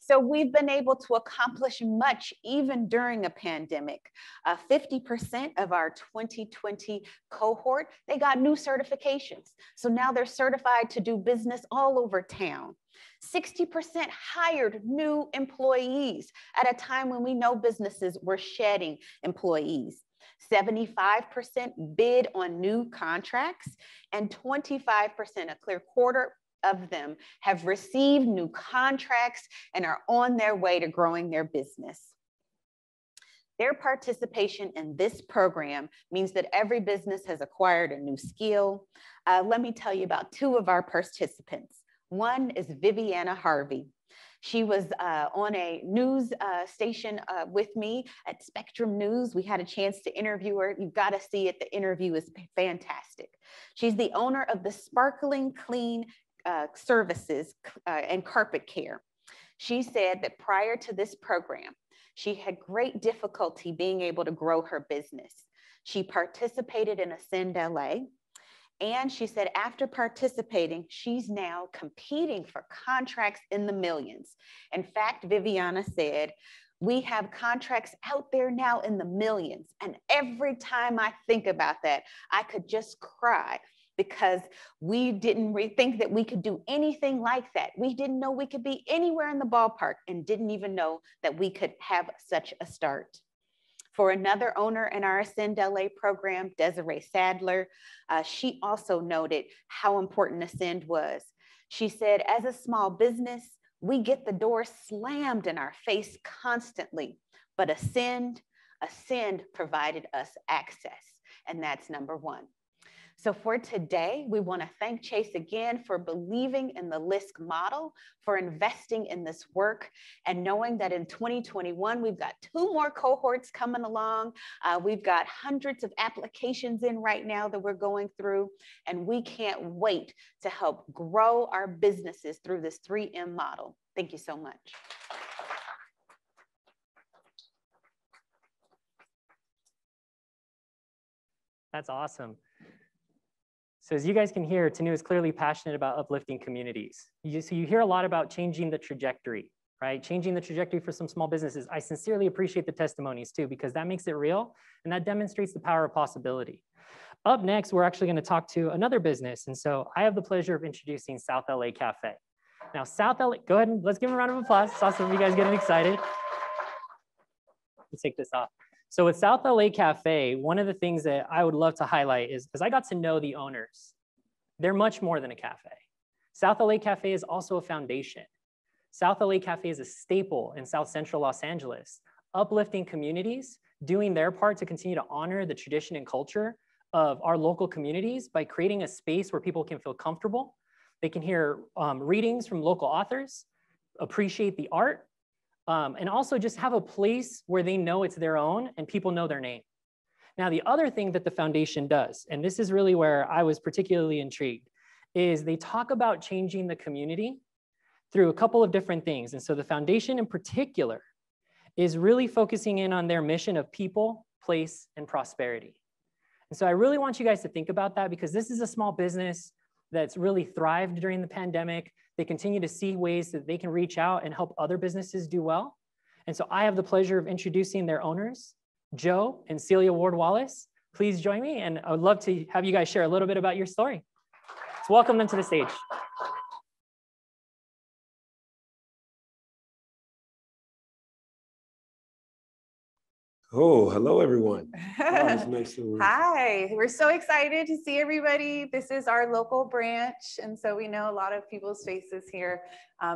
So we've been able to accomplish much even during a pandemic. 50% of our 2020 cohort, they got new certifications. So now they're certified to do business all over town. 60% hired new employees at a time when we know businesses were shedding employees. 75% bid on new contracts, and 25%, a clear quarter of them, have received new contracts and are on their way to growing their business. Their participation in this program means that every business has acquired a new skill. Let me tell you about two of our participants. One is Viviana Harvey. She was on a news station with me at Spectrum News. We had a chance to interview her. You've got to see it. The interview is fantastic. She's the owner of the Sparkling Clean Services and Carpet Care. She said that prior to this program, she had great difficulty being able to grow her business. She participated in Ascend LA. And she said, after participating, she's now competing for contracts in the millions. In fact, Viviana said, we have contracts out there now in the millions. And every time I think about that, I could just cry because we didn't think that we could do anything like that. We didn't know we could be anywhere in the ballpark and didn't even know that we could have such a start. For another owner in our Ascend LA program, Desiree Sadler, she also noted how important Ascend was. She said, as a small business, we get the door slammed in our face constantly, but Ascend provided us access, and that's number one. So for today, we want to thank Chase again for believing in the LISC model, for investing in this work, and knowing that in 2021, we've got two more cohorts coming along. We've got hundreds of applications in right now that we're going through, and we can't wait to help grow our businesses through this 3M model. Thank you so much. That's awesome. So as you guys can hear, Tanu is clearly passionate about uplifting communities. So you hear a lot about changing the trajectory, right? Changing the trajectory for some small businesses. I sincerely appreciate the testimonies too, because that makes it real and that demonstrates the power of possibility. Up next, we're actually gonna talk to another business. And so I have the pleasure of introducing South LA Cafe. Now South LA, go ahead and let's give them a round of applause. It's awesome, you guys getting excited. Let's take this off. So with South LA Cafe, one of the things that I would love to highlight is, because I got to know the owners, they're much more than a cafe. South LA Cafe is also a foundation. South LA Cafe is a staple in South Central Los Angeles, uplifting communities, doing their part to continue to honor the tradition and culture of our local communities by creating a space where people can feel comfortable. They can hear readings from local authors, appreciate the art, and also just have a place where they know it's their own and people know their name. Now, the other thing that the foundation does, and this is really where I was particularly intrigued, is they talk about changing the community through a couple of different things. And so the foundation in particular is really focusing in on their mission of people, place, and prosperity. And so I really want you guys to think about that because this is a small business that's really thrived during the pandemic. They continue to see ways that they can reach out and help other businesses do well. And so I have the pleasure of introducing their owners, Joe and Celia Ward-Wallace. Please join me, and I would love to have you guys share a little bit about your story. Let's welcome them to the stage. Oh, hello, everyone. Wow, it's nice to meet you. Hi, we're so excited to see everybody. This is our local branch, and so we know a lot of people's faces here.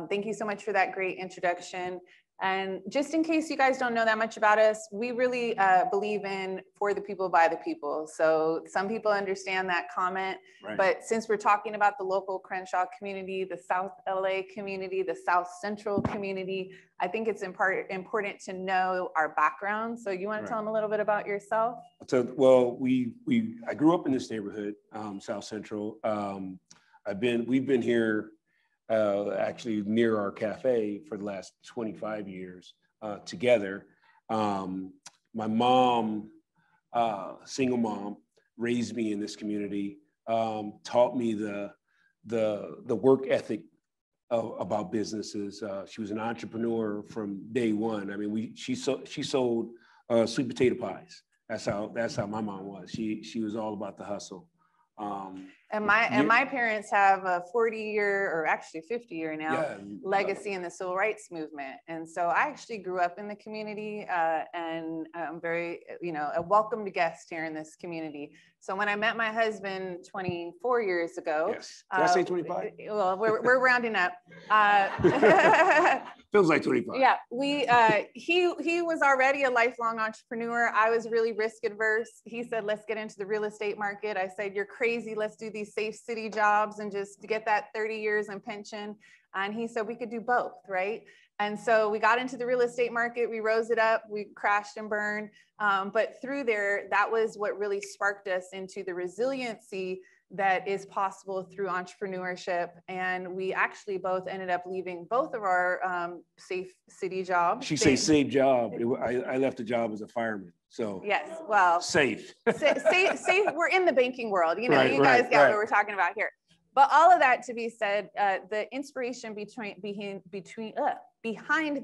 Thank you so much for that great introduction. And just in case you guys don't know that much about us, we really believe in for the people, by the people. So some people understand that comment, right. But since we're talking about the local Crenshaw community, the South LA community, the South Central community, I think it's important to know our background. So you want to tell them a little bit about yourself? So, well, I grew up in this neighborhood, South Central. We've been here actually near our cafe for the last 25 years together. My mom, single mom, raised me in this community, taught me the work ethic about businesses. She was an entrepreneur from day one. I mean, she sold sweet potato pies. That's how my mom was. She was all about the hustle. And my parents have a 40-year or actually 50-year now legacy in the civil rights movement. And so I actually grew up in the community and I'm very, a welcomed guest here in this community. So when I met my husband 24 years ago, yes. Did I say 25? Well, we're rounding up. Feels like 25. Yeah, he was already a lifelong entrepreneur. I was really risk adverse. He said, let's get into the real estate market. I said, you're crazy. crazy, let's do these safe city jobs and just get that 30 years in pension. And he said we could do both, right? And so we got into the real estate market, we rose it up, we crashed and burned. But through there, that was what really sparked us into the resiliency that is possible through entrepreneurship. And we actually both ended up leaving both of our safe city jobs. She says safe job. I left a job as a fireman. So yes, well, safe. safe. We're in the banking world, you know. Right, you guys got what we're talking about here. But all of that to be said, the inspiration behind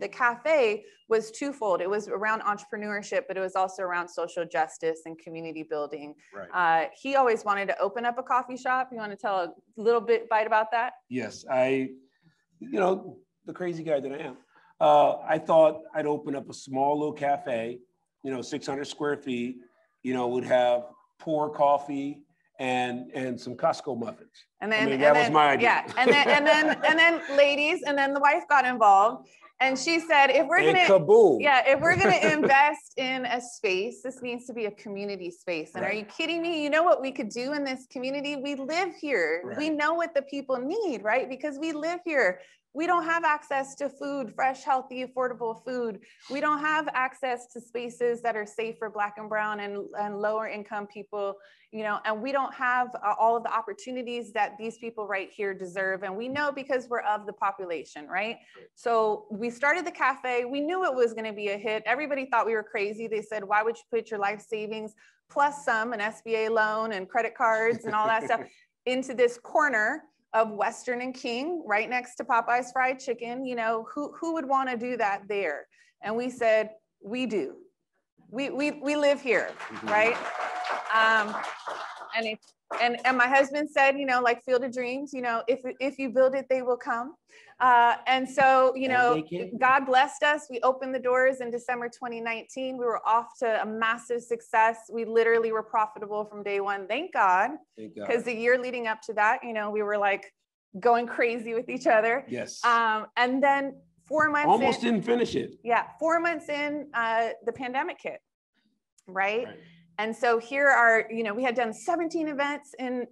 the cafe was twofold. It was around entrepreneurship, but it was also around social justice and community building. Right. He always wanted to open up a coffee shop. You want to tell a little bite about that? Yes, you know, the crazy guy that I am, I thought I'd open up a small little cafe, you know, 600 square feet, you know, would have pour coffee, and some Costco muffins. And then, I mean, that was my idea. Yeah, and then ladies, and then the wife got involved, and she said, if we're gonna invest in a space, this needs to be a community space. And right. Are you kidding me? You know what we could do in this community? We live here. Right. We know what the people need, right? Because we live here. We don't have access to food, fresh, healthy, affordable food. We don't have access to spaces that are safe for Black and Brown and lower income people, you know, and we don't have all of the opportunities that these people right here deserve. And we know because we're of the population, right? So we started the cafe. We knew it was going to be a hit. Everybody thought we were crazy. They said, why would you put your life savings plus some, an SBA loan and credit cards and all that stuff into this corner of Western and King, right next to Popeye's Fried Chicken? You know, who would want to do that there? And we said, we do. We live here, right? And my husband said, you know, like Field of Dreams, you know, if you build it, they will come. And so, you know, God blessed us. We opened the doors in December 2019. We were off to a massive success. We literally were profitable from day one. Thank God. Because the year leading up to that, you know, we were like going crazy with each other. Yes. And then 4 months in. Almost didn't finish it. Yeah. 4 months in, the pandemic hit. Right. And so here are, you know, we had done 17 events in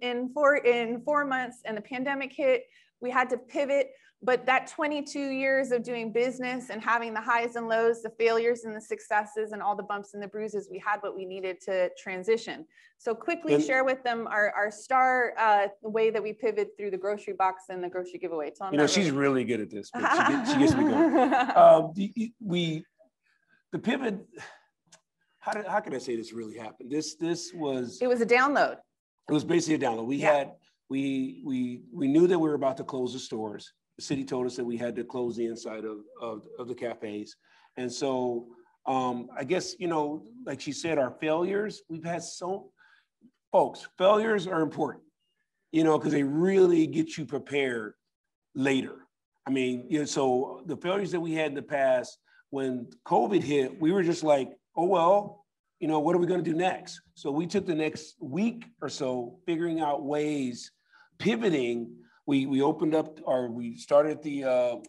four months, and the pandemic hit. We had to pivot, but that 22 years of doing business and having the highs and lows, the failures and the successes and all the bumps and the bruises, we had what we needed to transition. So quickly share with them our star way that we pivot through the grocery box and the grocery giveaway. Tell them, you know, she's really good at this. But she gets me going. The pivot. How can I say this really happened? It was a download. It was basically a download. We knew that we were about to close the stores. The city told us that we had to close the inside of the cafes. And so I guess, you know, like she said, our failures, failures are important, you know, because they really get you prepared later. I mean, you know, so the failures that we had in the past, when COVID hit, we were just like, oh, well, you know, what are we going to do next? So we took the next week or so figuring out ways, pivoting. We started the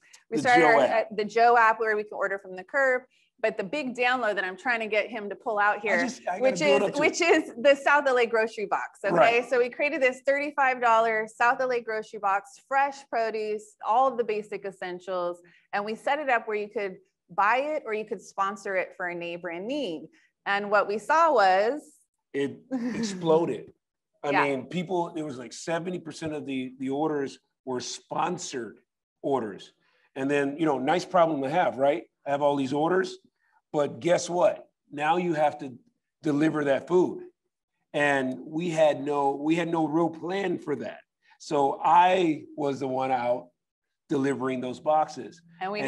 Joe app where we can order from the curb. But the big download that I'm trying to get him to pull out here, which is the South LA grocery box. Okay, right. So we created this $35 South LA grocery box, fresh produce, all of the basic essentials, and we set it up where you could buy it or you could sponsor it for a neighbor in need. And what we saw was it exploded. I mean, people, it was like 70% of the orders were sponsored orders. And then, you know, nice problem to have, right? I have all these orders, but guess what? Now you have to deliver that food. And we had no real plan for that. So I was the one out delivering those boxes. And we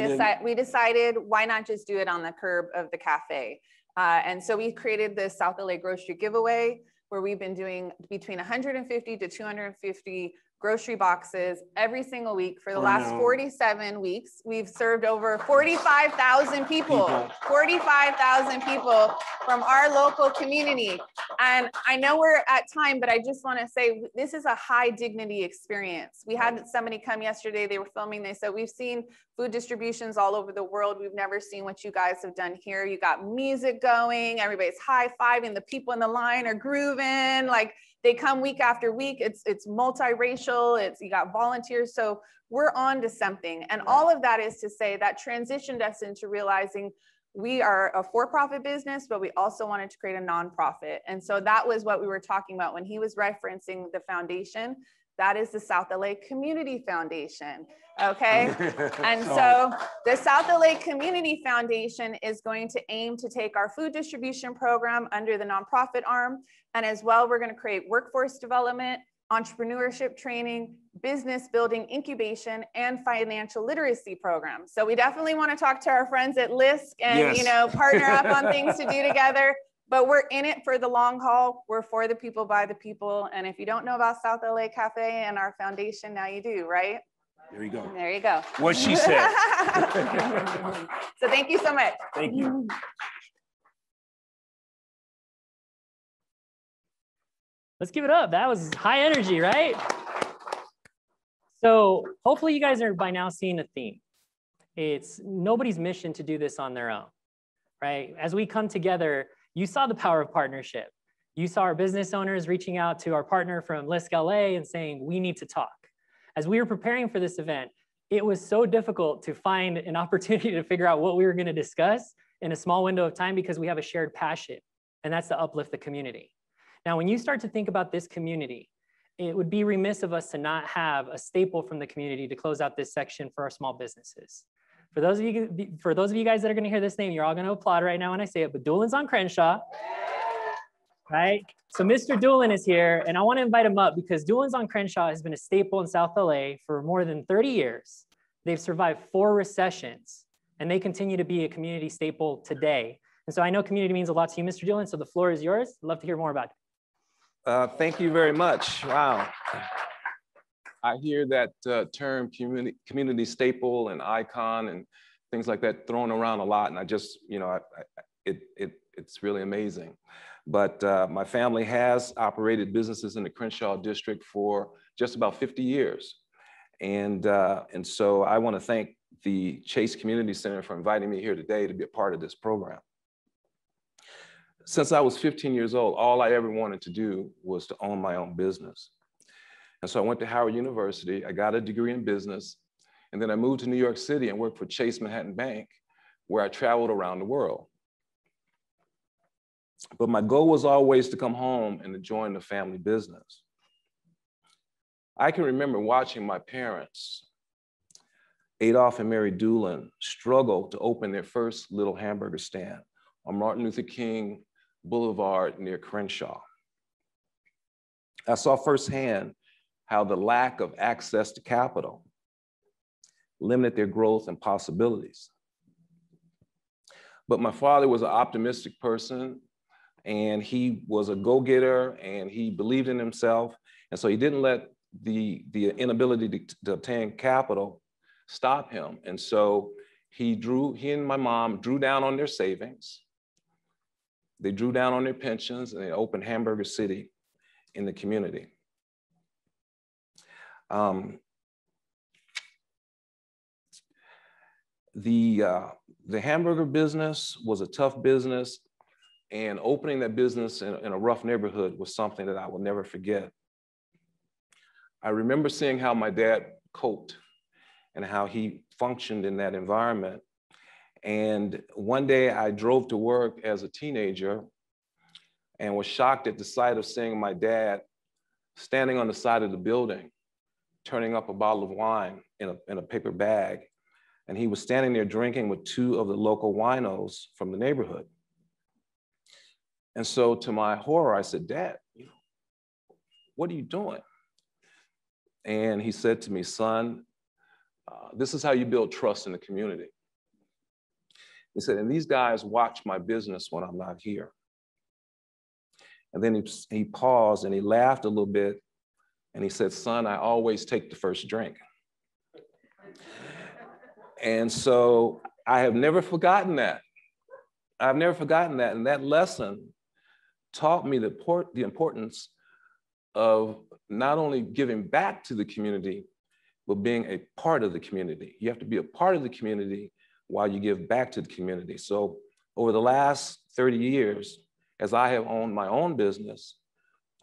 decided, why not just do it on the curb of the cafe? And so we created the South LA grocery giveaway, where we've been doing between 150 to 250 grocery boxes every single week for the last 47 weeks. We've served over 45,000 people from our local community. And I know we're at time, but I just want to say this is a high dignity experience. We had somebody come yesterday, they were filming, they said, we've seen food distributions all over the world. We've never seen what you guys have done here. You got music going, everybody's high-fiving, the people in the line are grooving, like They come week after week. It's multiracial. It's, you got volunteers. So we're on to something. And all of that is to say that transitioned us into realizing we are a for-profit business, but we also wanted to create a nonprofit. And so that was what we were talking about when he was referencing the foundation. That is the South LA Community Foundation, okay? And so the South LA Community Foundation is going to aim to take our food distribution program under the nonprofit arm. And as well, we're going to create workforce development, entrepreneurship training, business building, incubation, and financial literacy programs. So we definitely want to talk to our friends at LISC and you know, partner up on things to do together. But we're in it for the long haul. We're for the people, by the people. And if you don't know about South LA Cafe and our foundation, now you do, right? There you go. There you go. What she said. So thank you so much. Thank you. Let's give it up. That was high energy, right? So hopefully you guys are by now seeing a theme. It's nobody's mission to do this on their own, right? As we come together, you saw the power of partnership. You saw our business owners reaching out to our partner from LISC LA and saying, we need to talk. As we were preparing for this event, it was so difficult to find an opportunity to figure out what we were going to discuss in a small window of time because we have a shared passion, and that's to uplift the community. Now, when you start to think about this community, it would be remiss of us to not have a staple from the community to close out this section for our small businesses. For those of you guys that are going to hear this name, you're all going to applaud right now when I say it, but Doolin's on Crenshaw, right? So Mr. Doolin is here, and I want to invite him up because Doolin's on Crenshaw has been a staple in South LA for more than 30 years. They've survived 4 recessions, and they continue to be a community staple today. And so I know community means a lot to you, Mr. Doolin, so the floor is yours. I'd love to hear more about it. Thank you very much. Wow. I hear that term community staple and icon and things like that thrown around a lot. And I just, you know, it's really amazing. But my family has operated businesses in the Crenshaw district for just about 50 years. And so I want to thank the Chase Community Center for inviting me here today to be a part of this program. Since I was 15 years old, all I ever wanted to do was to own my own business. And so I went to Howard University, I got a degree in business, and then I moved to New York City and worked for Chase Manhattan Bank, where I traveled around the world. But my goal was always to come home and to join the family business. I can remember watching my parents, Adolph and Mary Doolin, struggle to open their first little hamburger stand on Martin Luther King Boulevard near Crenshaw. I saw firsthand how the lack of access to capital limited their growth and possibilities. But my father was an optimistic person, and he was a go-getter, and he believed in himself. And so he didn't let the inability to obtain capital stop him. And so he and my mom drew down on their savings. They drew down on their pensions, and they opened Hamburger City in the community. The hamburger business was a tough business, and opening that business in a rough neighborhood was something that I will never forget. I remember seeing how my dad coped and how he functioned in that environment. And one day I drove to work as a teenager and was shocked at the sight of seeing my dad standing on the side of the building, turning up a bottle of wine in a paper bag. And he was standing there drinking with 2 of the local winos from the neighborhood. And so to my horror, I said, Dad, you know, what are you doing? And he said to me, son, this is how you build trust in the community. He said, and these guys watch my business when I'm not here. And then he paused and he laughed a little bit. And he said, son, I always take the first drink. And so I have never forgotten that. I've never forgotten that. And that lesson taught me the importance of not only giving back to the community, but being a part of the community. You have to be a part of the community while you give back to the community. So over the last 30 years, as I have owned my own business,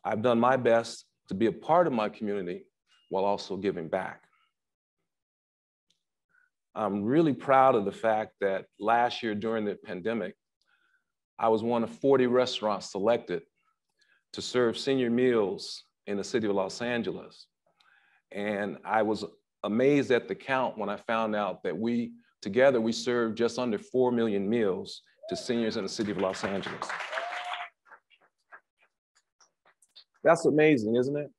I've done my best to be a part of my community while also giving back. I'm really proud of the fact that last year during the pandemic, I was one of 40 restaurants selected to serve senior meals in the city of Los Angeles. And I was amazed at the count when I found out that we, together, we served just under 4 million meals to seniors in the city of Los Angeles. That's amazing, isn't it?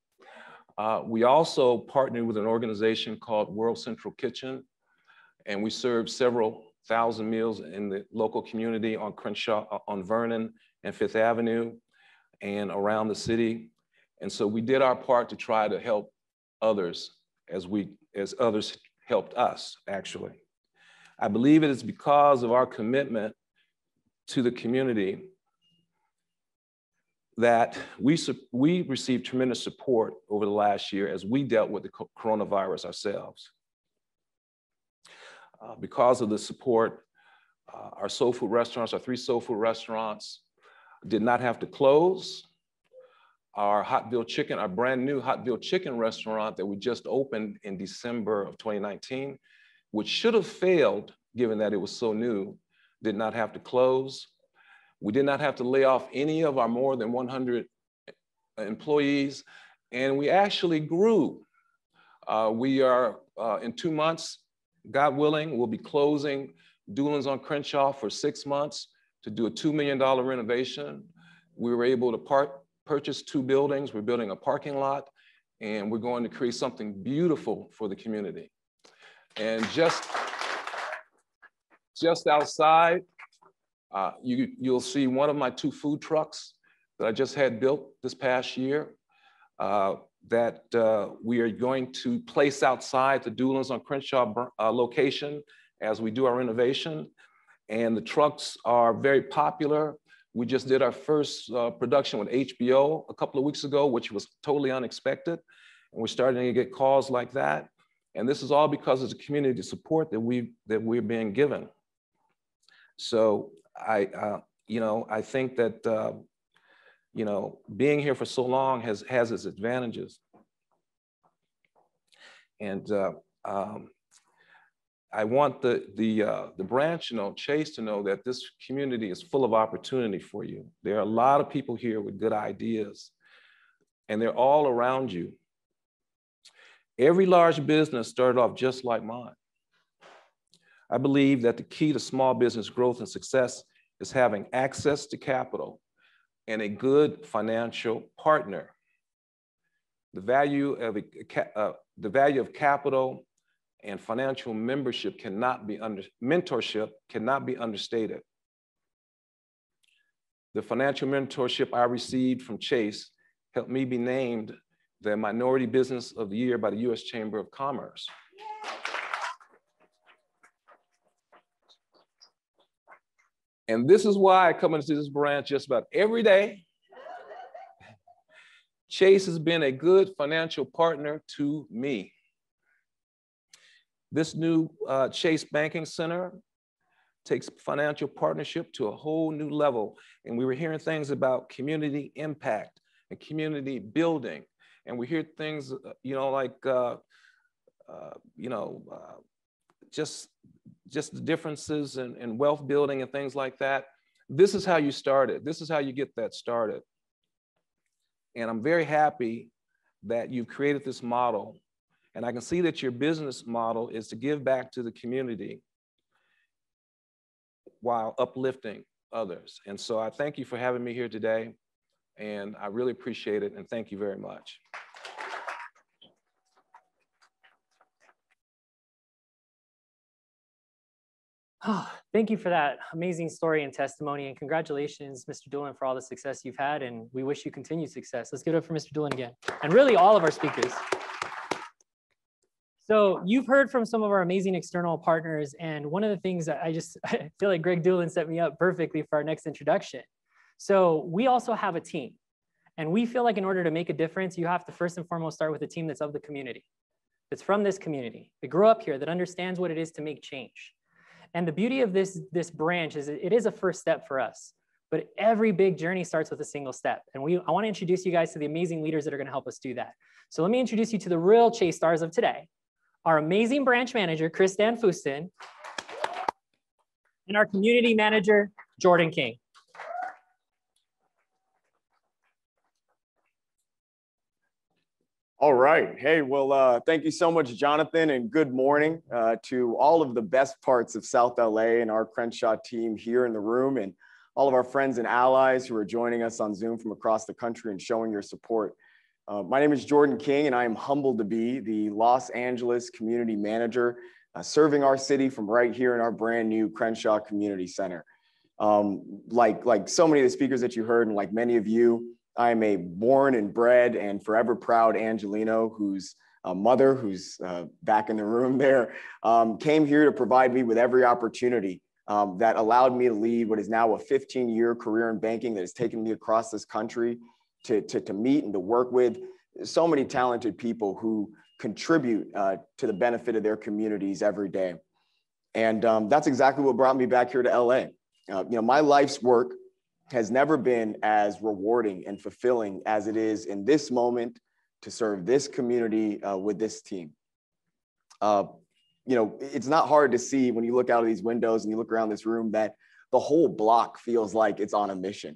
We also partnered with an organization called World Central Kitchen, and we served several thousand meals in the local community on Crenshaw, on Vernon and Fifth Avenue and around the city. And so we did our part to try to help others as others helped us, actually. I believe it is because of our commitment to the community that we received tremendous support over the last year as we dealt with the coronavirus ourselves. Because of the support, our soul food restaurants, our 3 soul food restaurants did not have to close. Our Hotville Chicken, our brand new Hotville Chicken restaurant that we just opened in December of 2019, which should have failed given that it was so new, did not have to close. We did not have to lay off any of our more than 100 employees, and we actually grew. We are, in 2 months, God willing, we'll be closing Doolin's on Crenshaw for 6 months to do a $2 million renovation. We were able to purchase 2 buildings. We're building a parking lot, and we're going to create something beautiful for the community. And just outside, you'll see one of my 2 food trucks that I just had built this past year that we are going to place outside the Doolin's on Crenshaw location as we do our renovation. And the trucks are very popular. We just did our first production with HBO a couple of weeks ago, which was totally unexpected. And we're starting to get calls like that. And this is all because of the community support that we're being given. So I think that being here for so long has its advantages. And I want the branch, Chase, to know that this community is full of opportunity for you. There are a lot of people here with good ideas, and they're all around you. Every large business started off just like mine. I believe that the key to small business growth and success is having access to capital and a good financial partner. The value of capital and financial mentorship cannot be understated. The financial mentorship I received from Chase helped me be named the Minority Business of the Year by the U.S. Chamber of Commerce. And this is why I come into this branch just about every day. Chase has been a good financial partner to me. This new Chase Banking Center takes financial partnership to a whole new level. And we were hearing things about community impact and community building. And we hear things, just the differences in wealth building and things like that. This is how you start it. This is how you get that started. And I'm very happy that you've created this model. And I can see that your business model is to give back to the community while uplifting others. And so I thank you for having me here today. And I really appreciate it. And thank you very much. Oh, thank you for that amazing story and testimony, and congratulations, Mr. Doolin, for all the success you've had, and we wish you continued success. Let's give it up for Mr. Doolin again, and really all of our speakers. So you've heard from some of our amazing external partners, and one of the things that I feel like Greg Doolin set me up perfectly for our next introduction. So we also have a team, and we feel like in order to make a difference, you have to first and foremost start with a team that's of the community, that's from this community, that grew up here, that understands what it is to make change. And the beauty of this branch is it is a first step for us. But every big journey starts with a single step. And I want to introduce you guys to the amazing leaders that are going to help us do that. So let me introduce you to the real Chase stars of today, our amazing branch manager, Christanne Fuston, and our community manager, Jordan King. All right. Hey, well, thank you so much, Jonathan, and good morning to all of the best parts of South LA and our Crenshaw team here in the room, and all of our friends and allies who are joining us on Zoom from across the country and showing your support. My name is Jordan King, and I am humbled to be the Los Angeles Community Manager, serving our city from right here in our brand new Crenshaw Community Center. Like so many of the speakers that you heard, and like many of you, I am a born and bred and forever proud Angelino, whose mother, who's back in the room there, came here to provide me with every opportunity that allowed me to lead what is now a 15-year career in banking that has taken me across this country to meet and to work with so many talented people who contribute to the benefit of their communities every day. And that's exactly what brought me back here to LA. You know, my life's work has never been as rewarding and fulfilling as it is in this moment to serve this community with this team. You know, it's not hard to see when you look out of these windows and you look around this room that the whole block feels like it's on a mission.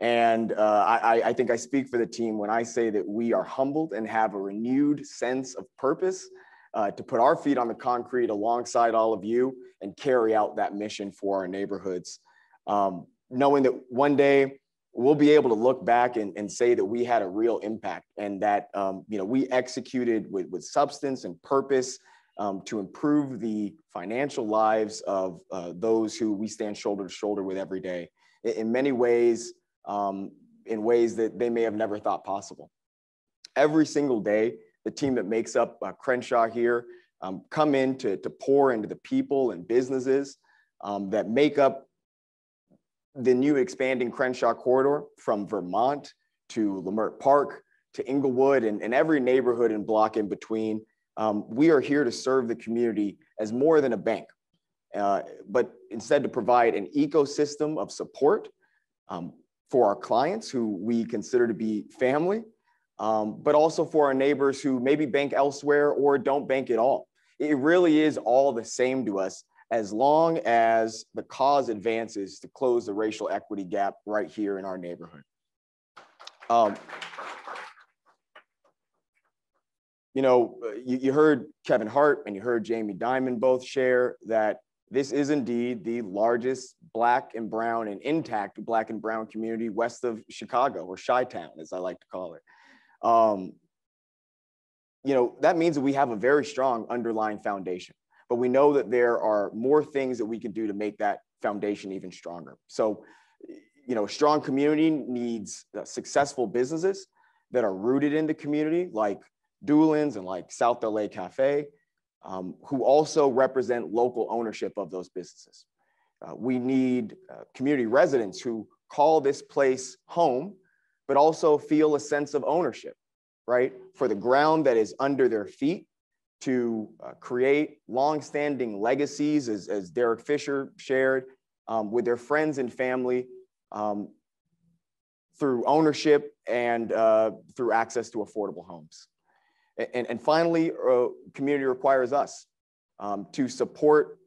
And I think I speak for the team when I say that we are humbled and have a renewed sense of purpose to put our feet on the concrete alongside all of you and carry out that mission for our neighborhoods. Knowing that one day we'll be able to look back and say that we had a real impact, and that you know, we executed with substance and purpose to improve the financial lives of those who we stand shoulder to shoulder with every day, in many ways, in ways that they may have never thought possible. Every single day, the team that makes up Crenshaw here come in to pour into the people and businesses that make up the new expanding Crenshaw corridor, from Vermont to Leimert Park to Inglewood and every neighborhood and block in between. We are here to serve the community as more than a bank, but instead to provide an ecosystem of support for our clients, who we consider to be family, but also for our neighbors who maybe bank elsewhere or don't bank at all. It really is all the same to us, as long as the cause advances to close the racial equity gap right here in our neighborhood. You know, you heard Kevin Hart and you heard Jamie Dimon both share that this is indeed the largest Black and brown and intact Black and brown community west of Chicago, or Chi-Town, as I like to call it. You know, that means that we have a very strong underlying foundation. But we know that there are more things that we can do to make that foundation even stronger. So, you know, a strong community needs successful businesses that are rooted in the community, like Doolin's and like South LA Cafe, who also represent local ownership of those businesses. We need community residents who call this place home, but also feel a sense of ownership, right? For the ground that is under their feet, to create longstanding legacies, as Derek Fisher shared, with their friends and family through ownership and through access to affordable homes. And finally, community requires us to support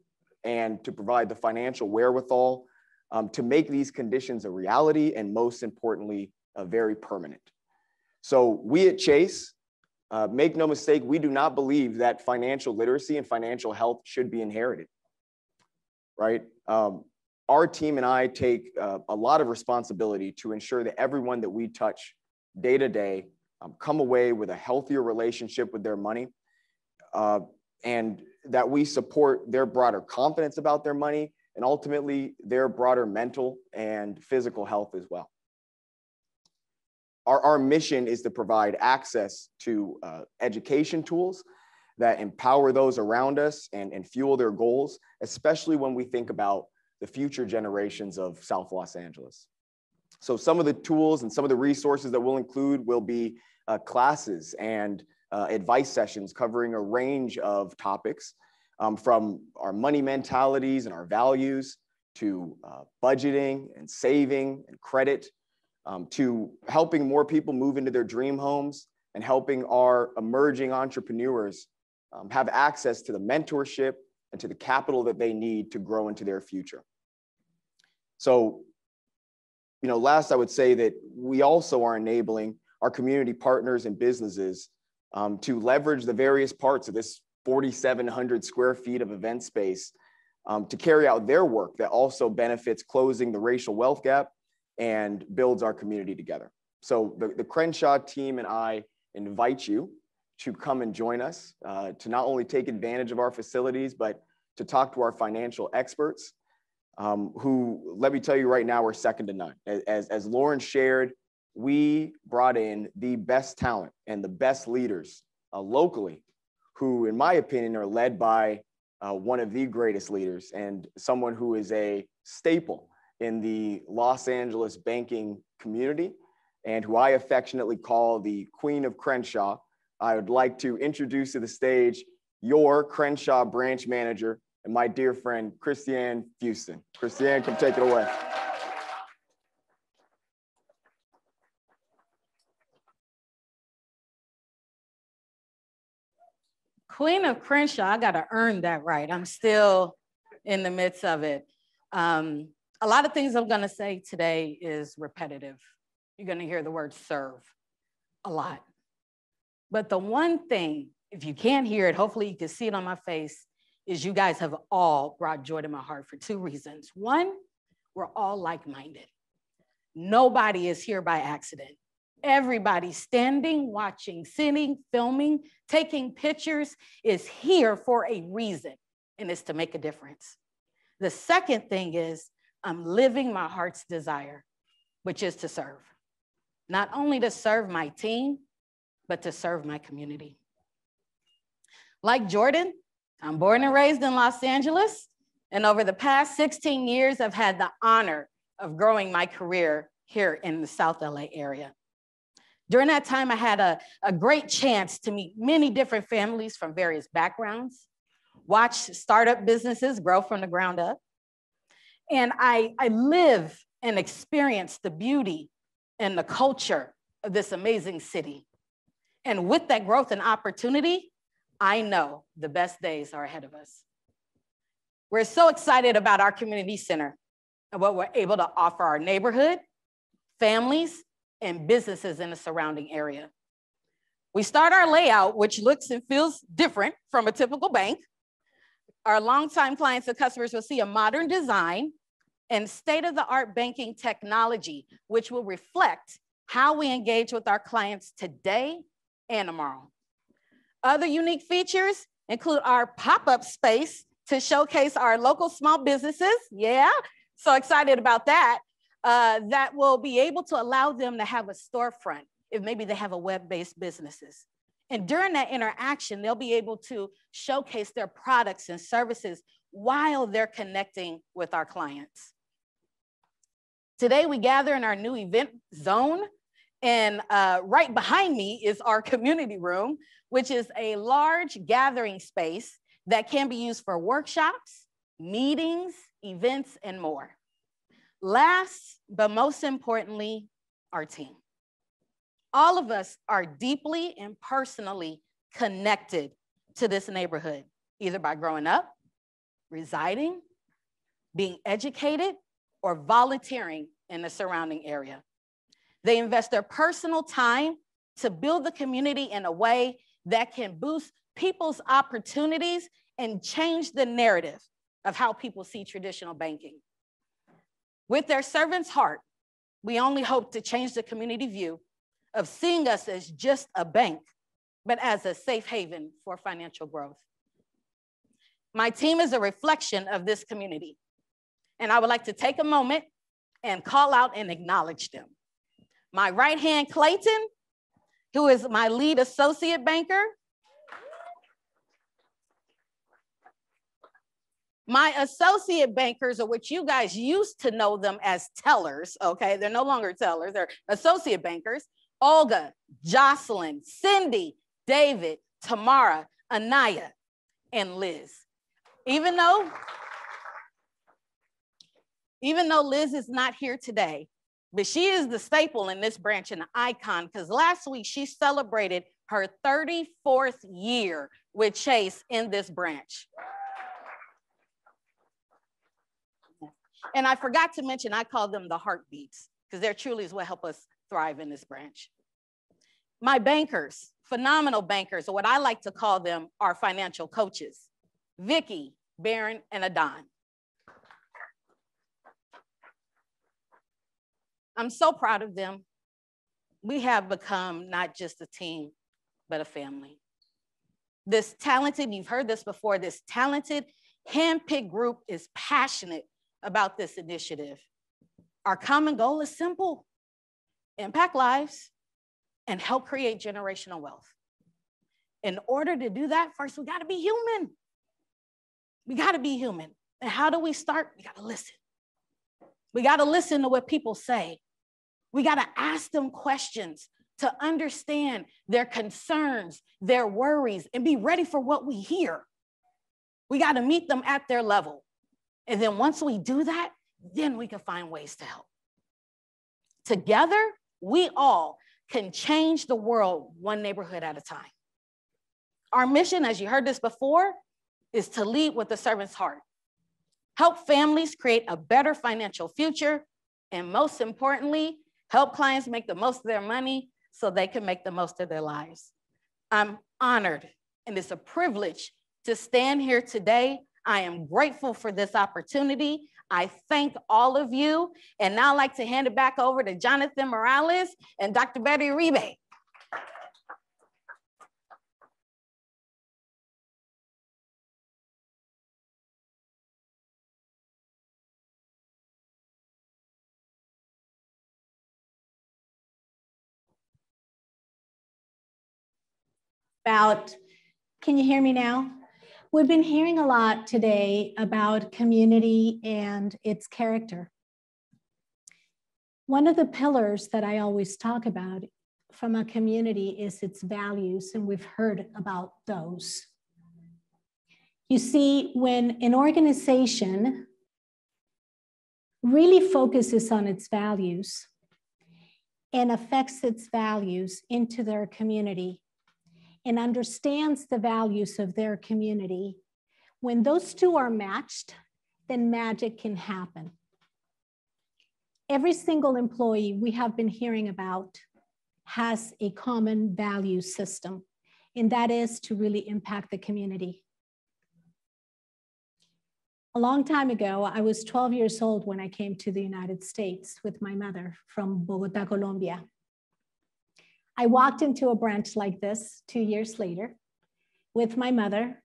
and to provide the financial wherewithal to make these conditions a reality, and most importantly, very permanent. So we at Chase, make no mistake, we do not believe that financial literacy and financial health should be inherited, right? Our team and I take a lot of responsibility to ensure that everyone that we touch day to day come away with a healthier relationship with their money, and that we support their broader confidence about their money, and ultimately their broader mental and physical health as well. Our mission is to provide access to education tools that empower those around us and fuel their goals, especially when we think about the future generations of South Los Angeles. So some of the tools and some of the resources that we'll include will be classes and advice sessions covering a range of topics, from our money mentalities and our values to budgeting and saving and credit, to helping more people move into their dream homes and helping our emerging entrepreneurs have access to the mentorship and to the capital that they need to grow into their future. So, you know, last I would say that we also are enabling our community partners and businesses to leverage the various parts of this 4,700 square feet of event space to carry out their work that also benefits closing the racial wealth gap and builds our community together. So the Crenshaw team and I invite you to come and join us, to not only take advantage of our facilities, but to talk to our financial experts who, let me tell you right now, are second to none. As Lauren shared, we brought in the best talent and the best leaders locally, who, in my opinion, are led by one of the greatest leaders and someone who is a staple in the Los Angeles banking community and who I affectionately call the Queen of Crenshaw. I would like to introduce to the stage your Crenshaw branch manager and my dear friend, Christanne Fuston. Christanne, come take it away. Queen of Crenshaw, I gotta earn that right. I'm still in the midst of it. A lot of things I'm gonna say today is repetitive. You're gonna hear the word serve a lot. But the one thing, if you can't hear it, hopefully you can see it on my face, is you guys have all brought joy to my heart for two reasons. One, we're all like-minded. Nobody is here by accident. Everybody standing, watching, sitting, filming, taking pictures is here for a reason, and it's to make a difference. The second thing is I'm living my heart's desire, which is to serve. Not only to serve my team, but to serve my community. Like Jordan, I'm born and raised in Los Angeles, and over the past 16 years, I've had the honor of growing my career here in the South LA area. During that time, I had a great chance to meet many different families from various backgrounds, watch startup businesses grow from the ground up. And I live and experience the beauty and the culture of this amazing city. And with that growth and opportunity, I know the best days are ahead of us. We're so excited about our community center and what we're able to offer our neighborhood, families, and businesses in the surrounding area. We start our layout, which looks and feels different from a typical bank. Our longtime clients and customers will see a modern design and state-of-the-art banking technology, which will reflect how we engage with our clients today and tomorrow. Other unique features include our pop-up space to showcase our local small businesses. Yeah, so excited about that. That will be able to allow them to have a storefront if maybe they have a web-based businesses. And during that interaction, they'll be able to showcase their products and services while they're connecting with our clients. Today, we gather in our new event zone, and right behind me is our community room, which is a large gathering space that can be used for workshops, meetings, events, and more. Last, but most importantly, our team. All of us are deeply and personally connected to this neighborhood, either by growing up, residing, being educated, or volunteering in the surrounding area. They invest their personal time to build the community in a way that can boost people's opportunities and change the narrative of how people see traditional banking. With their servant's heart, we only hope to change the community view of seeing us as just a bank, but as a safe haven for financial growth. My team is a reflection of this community, and I would like to take a moment and call out and acknowledge them. My right hand, Clayton, who is my lead associate banker. My associate bankers are what you guys used to know them as tellers, okay? They're no longer tellers, they're associate bankers. Olga, Jocelyn, Cindy, David, Tamara, Anaya, and Liz. Even though even though Liz is not here today, but she is the staple in this branch and the icon, because last week she celebrated her 34th year with Chase in this branch. And I forgot to mention, I call them the heartbeats, because they're truly is what help us thrive in this branch. My bankers, phenomenal bankers, or what I like to call them, are financial coaches, Vicky, Barron, and Adon. I'm so proud of them. We have become not just a team, but a family. This talented, you've heard this before, this talented, handpicked group is passionate about this initiative. Our common goal is simple: impact lives and help create generational wealth. In order to do that, first, we gotta be human. We gotta be human. And how do we start? We gotta listen. We gotta listen to what people say. We gotta ask them questions to understand their concerns, their worries, and be ready for what we hear. We gotta meet them at their level. And then once we do that, then we can find ways to help. Together, we all can change the world one neighborhood at a time. Our mission, as you heard this before, is to lead with a servant's heart, help families create a better financial future, and most importantly, help clients make the most of their money so they can make the most of their lives. I'm honored, and it's a privilege to stand here today. I am grateful for this opportunity. I thank all of you. And now I'd like to hand it back over to Jonathan Morales and Dr. Betty Uribe. Can you hear me now? We've been hearing a lot today about community and its character. One of the pillars that I always talk about from a community is its values, and we've heard about those. You see, when an organization really focuses on its values and affects its values into their community, and understands the values of their community, when those two are matched, then magic can happen. Every single employee we have been hearing about has a common value system, and that is to really impact the community. A long time ago, I was 12 years old when I came to the United States with my mother from Bogota, Colombia. I walked into a branch like this 2 years later with my mother,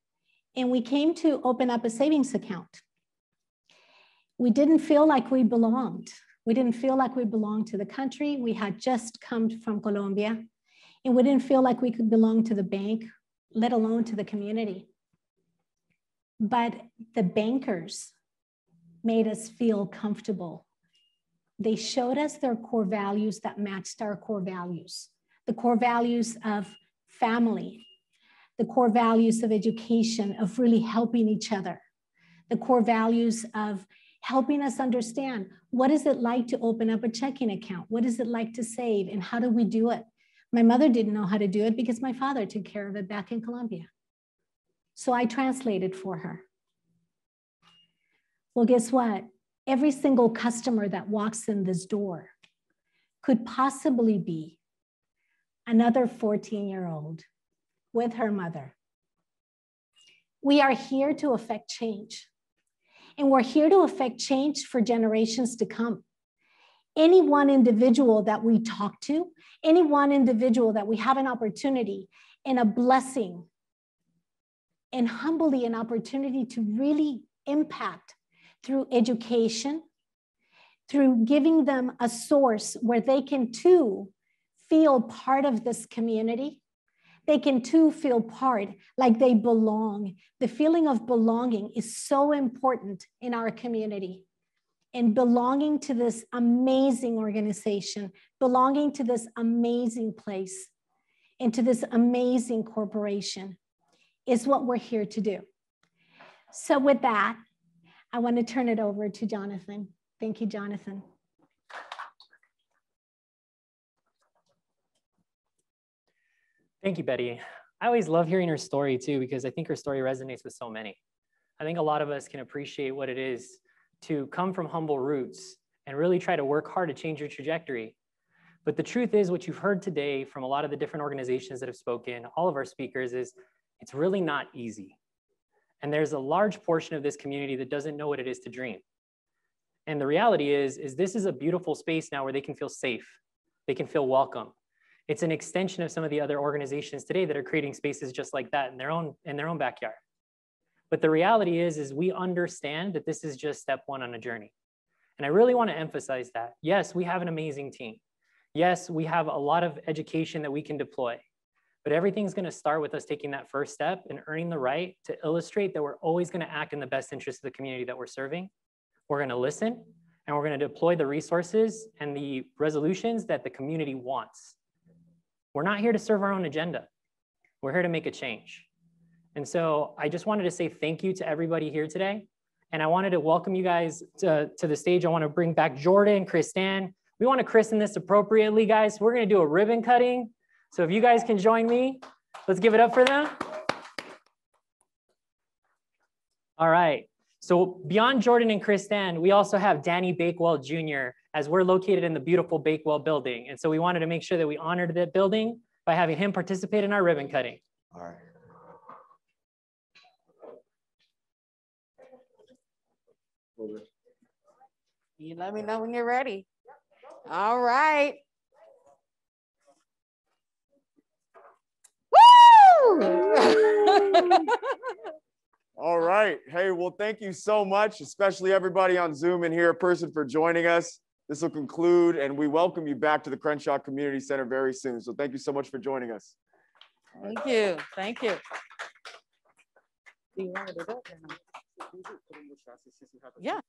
and we came to open up a savings account. We didn't feel like we belonged. We didn't feel like we belonged to the country. We had just come from Colombia, and we didn't feel like we could belong to the bank, let alone to the community. But the bankers made us feel comfortable. They showed us their core values that matched our core values. The core values of family, the core values of education, of really helping each other, the core values of helping us understand what is it like to open up a checking account? What is it like to save, and how do we do it? My mother didn't know how to do it because my father took care of it back in Colombia. So I translated for her. Well, guess what? Every single customer that walks in this door could possibly be another 14-year-old with her mother. We are here to affect change, and we're here to affect change for generations to come. Any one individual that we talk to, any one individual that we have an opportunity and a blessing, and humbly an opportunity to really impact through education, through giving them a source where they can too feel part of this community. They can too feel part, like they belong. The feeling of belonging is so important in our community. And belonging to this amazing organization, belonging to this amazing place, and to this amazing corporation is what we're here to do. So with that, I want to turn it over to Jonathan Thank you, Jonathan. Thank you, Betty. I always love hearing her story too, because I think her story resonates with so many. I think a lot of us can appreciate what it is to come from humble roots and really try to work hard to change your trajectory. But the truth is, what you've heard today from a lot of the different organizations that have spoken, all of our speakers, is it's really not easy. And there's a large portion of this community that doesn't know what it is to dream. And the reality is this is a beautiful space now where they can feel safe. They can feel welcome. It's an extension of some of the other organizations today that are creating spaces just like that in their own backyard. But the reality is we understand that this is just step one on a journey. And I really want to emphasize that. Yes, we have an amazing team. Yes, we have a lot of education that we can deploy, but everything's going to start with us taking that first step and earning the right to illustrate that we're always going to act in the best interest of the community that we're serving. We're going to listen, and we're going to deploy the resources and the resolutions that the community wants. We're not here to serve our own agenda. We're here to make a change. And so I just wanted to say thank you to everybody here today. And I wanted to welcome you guys to the stage. I want to bring back Jordan, Christanne. We want to christen this appropriately, guys. We're going to do a ribbon cutting. So if you guys can join me, let's give it up for them. All right. So beyond Jordan and Christanne, we also have Danny Bakewell Jr., as we're located in the beautiful Bakewell building. And so we wanted to make sure that we honored that building by having him participate in our ribbon cutting. All right. You let me know when you're ready. All right. Woo! All right. Hey, well, thank you so much, especially everybody on Zoom and here in person for joining us. This will conclude, and we welcome you back to the Crenshaw Community Center very soon. So thank you so much for joining us. Right. Thank you. Thank you. Do you want to do that? Yeah.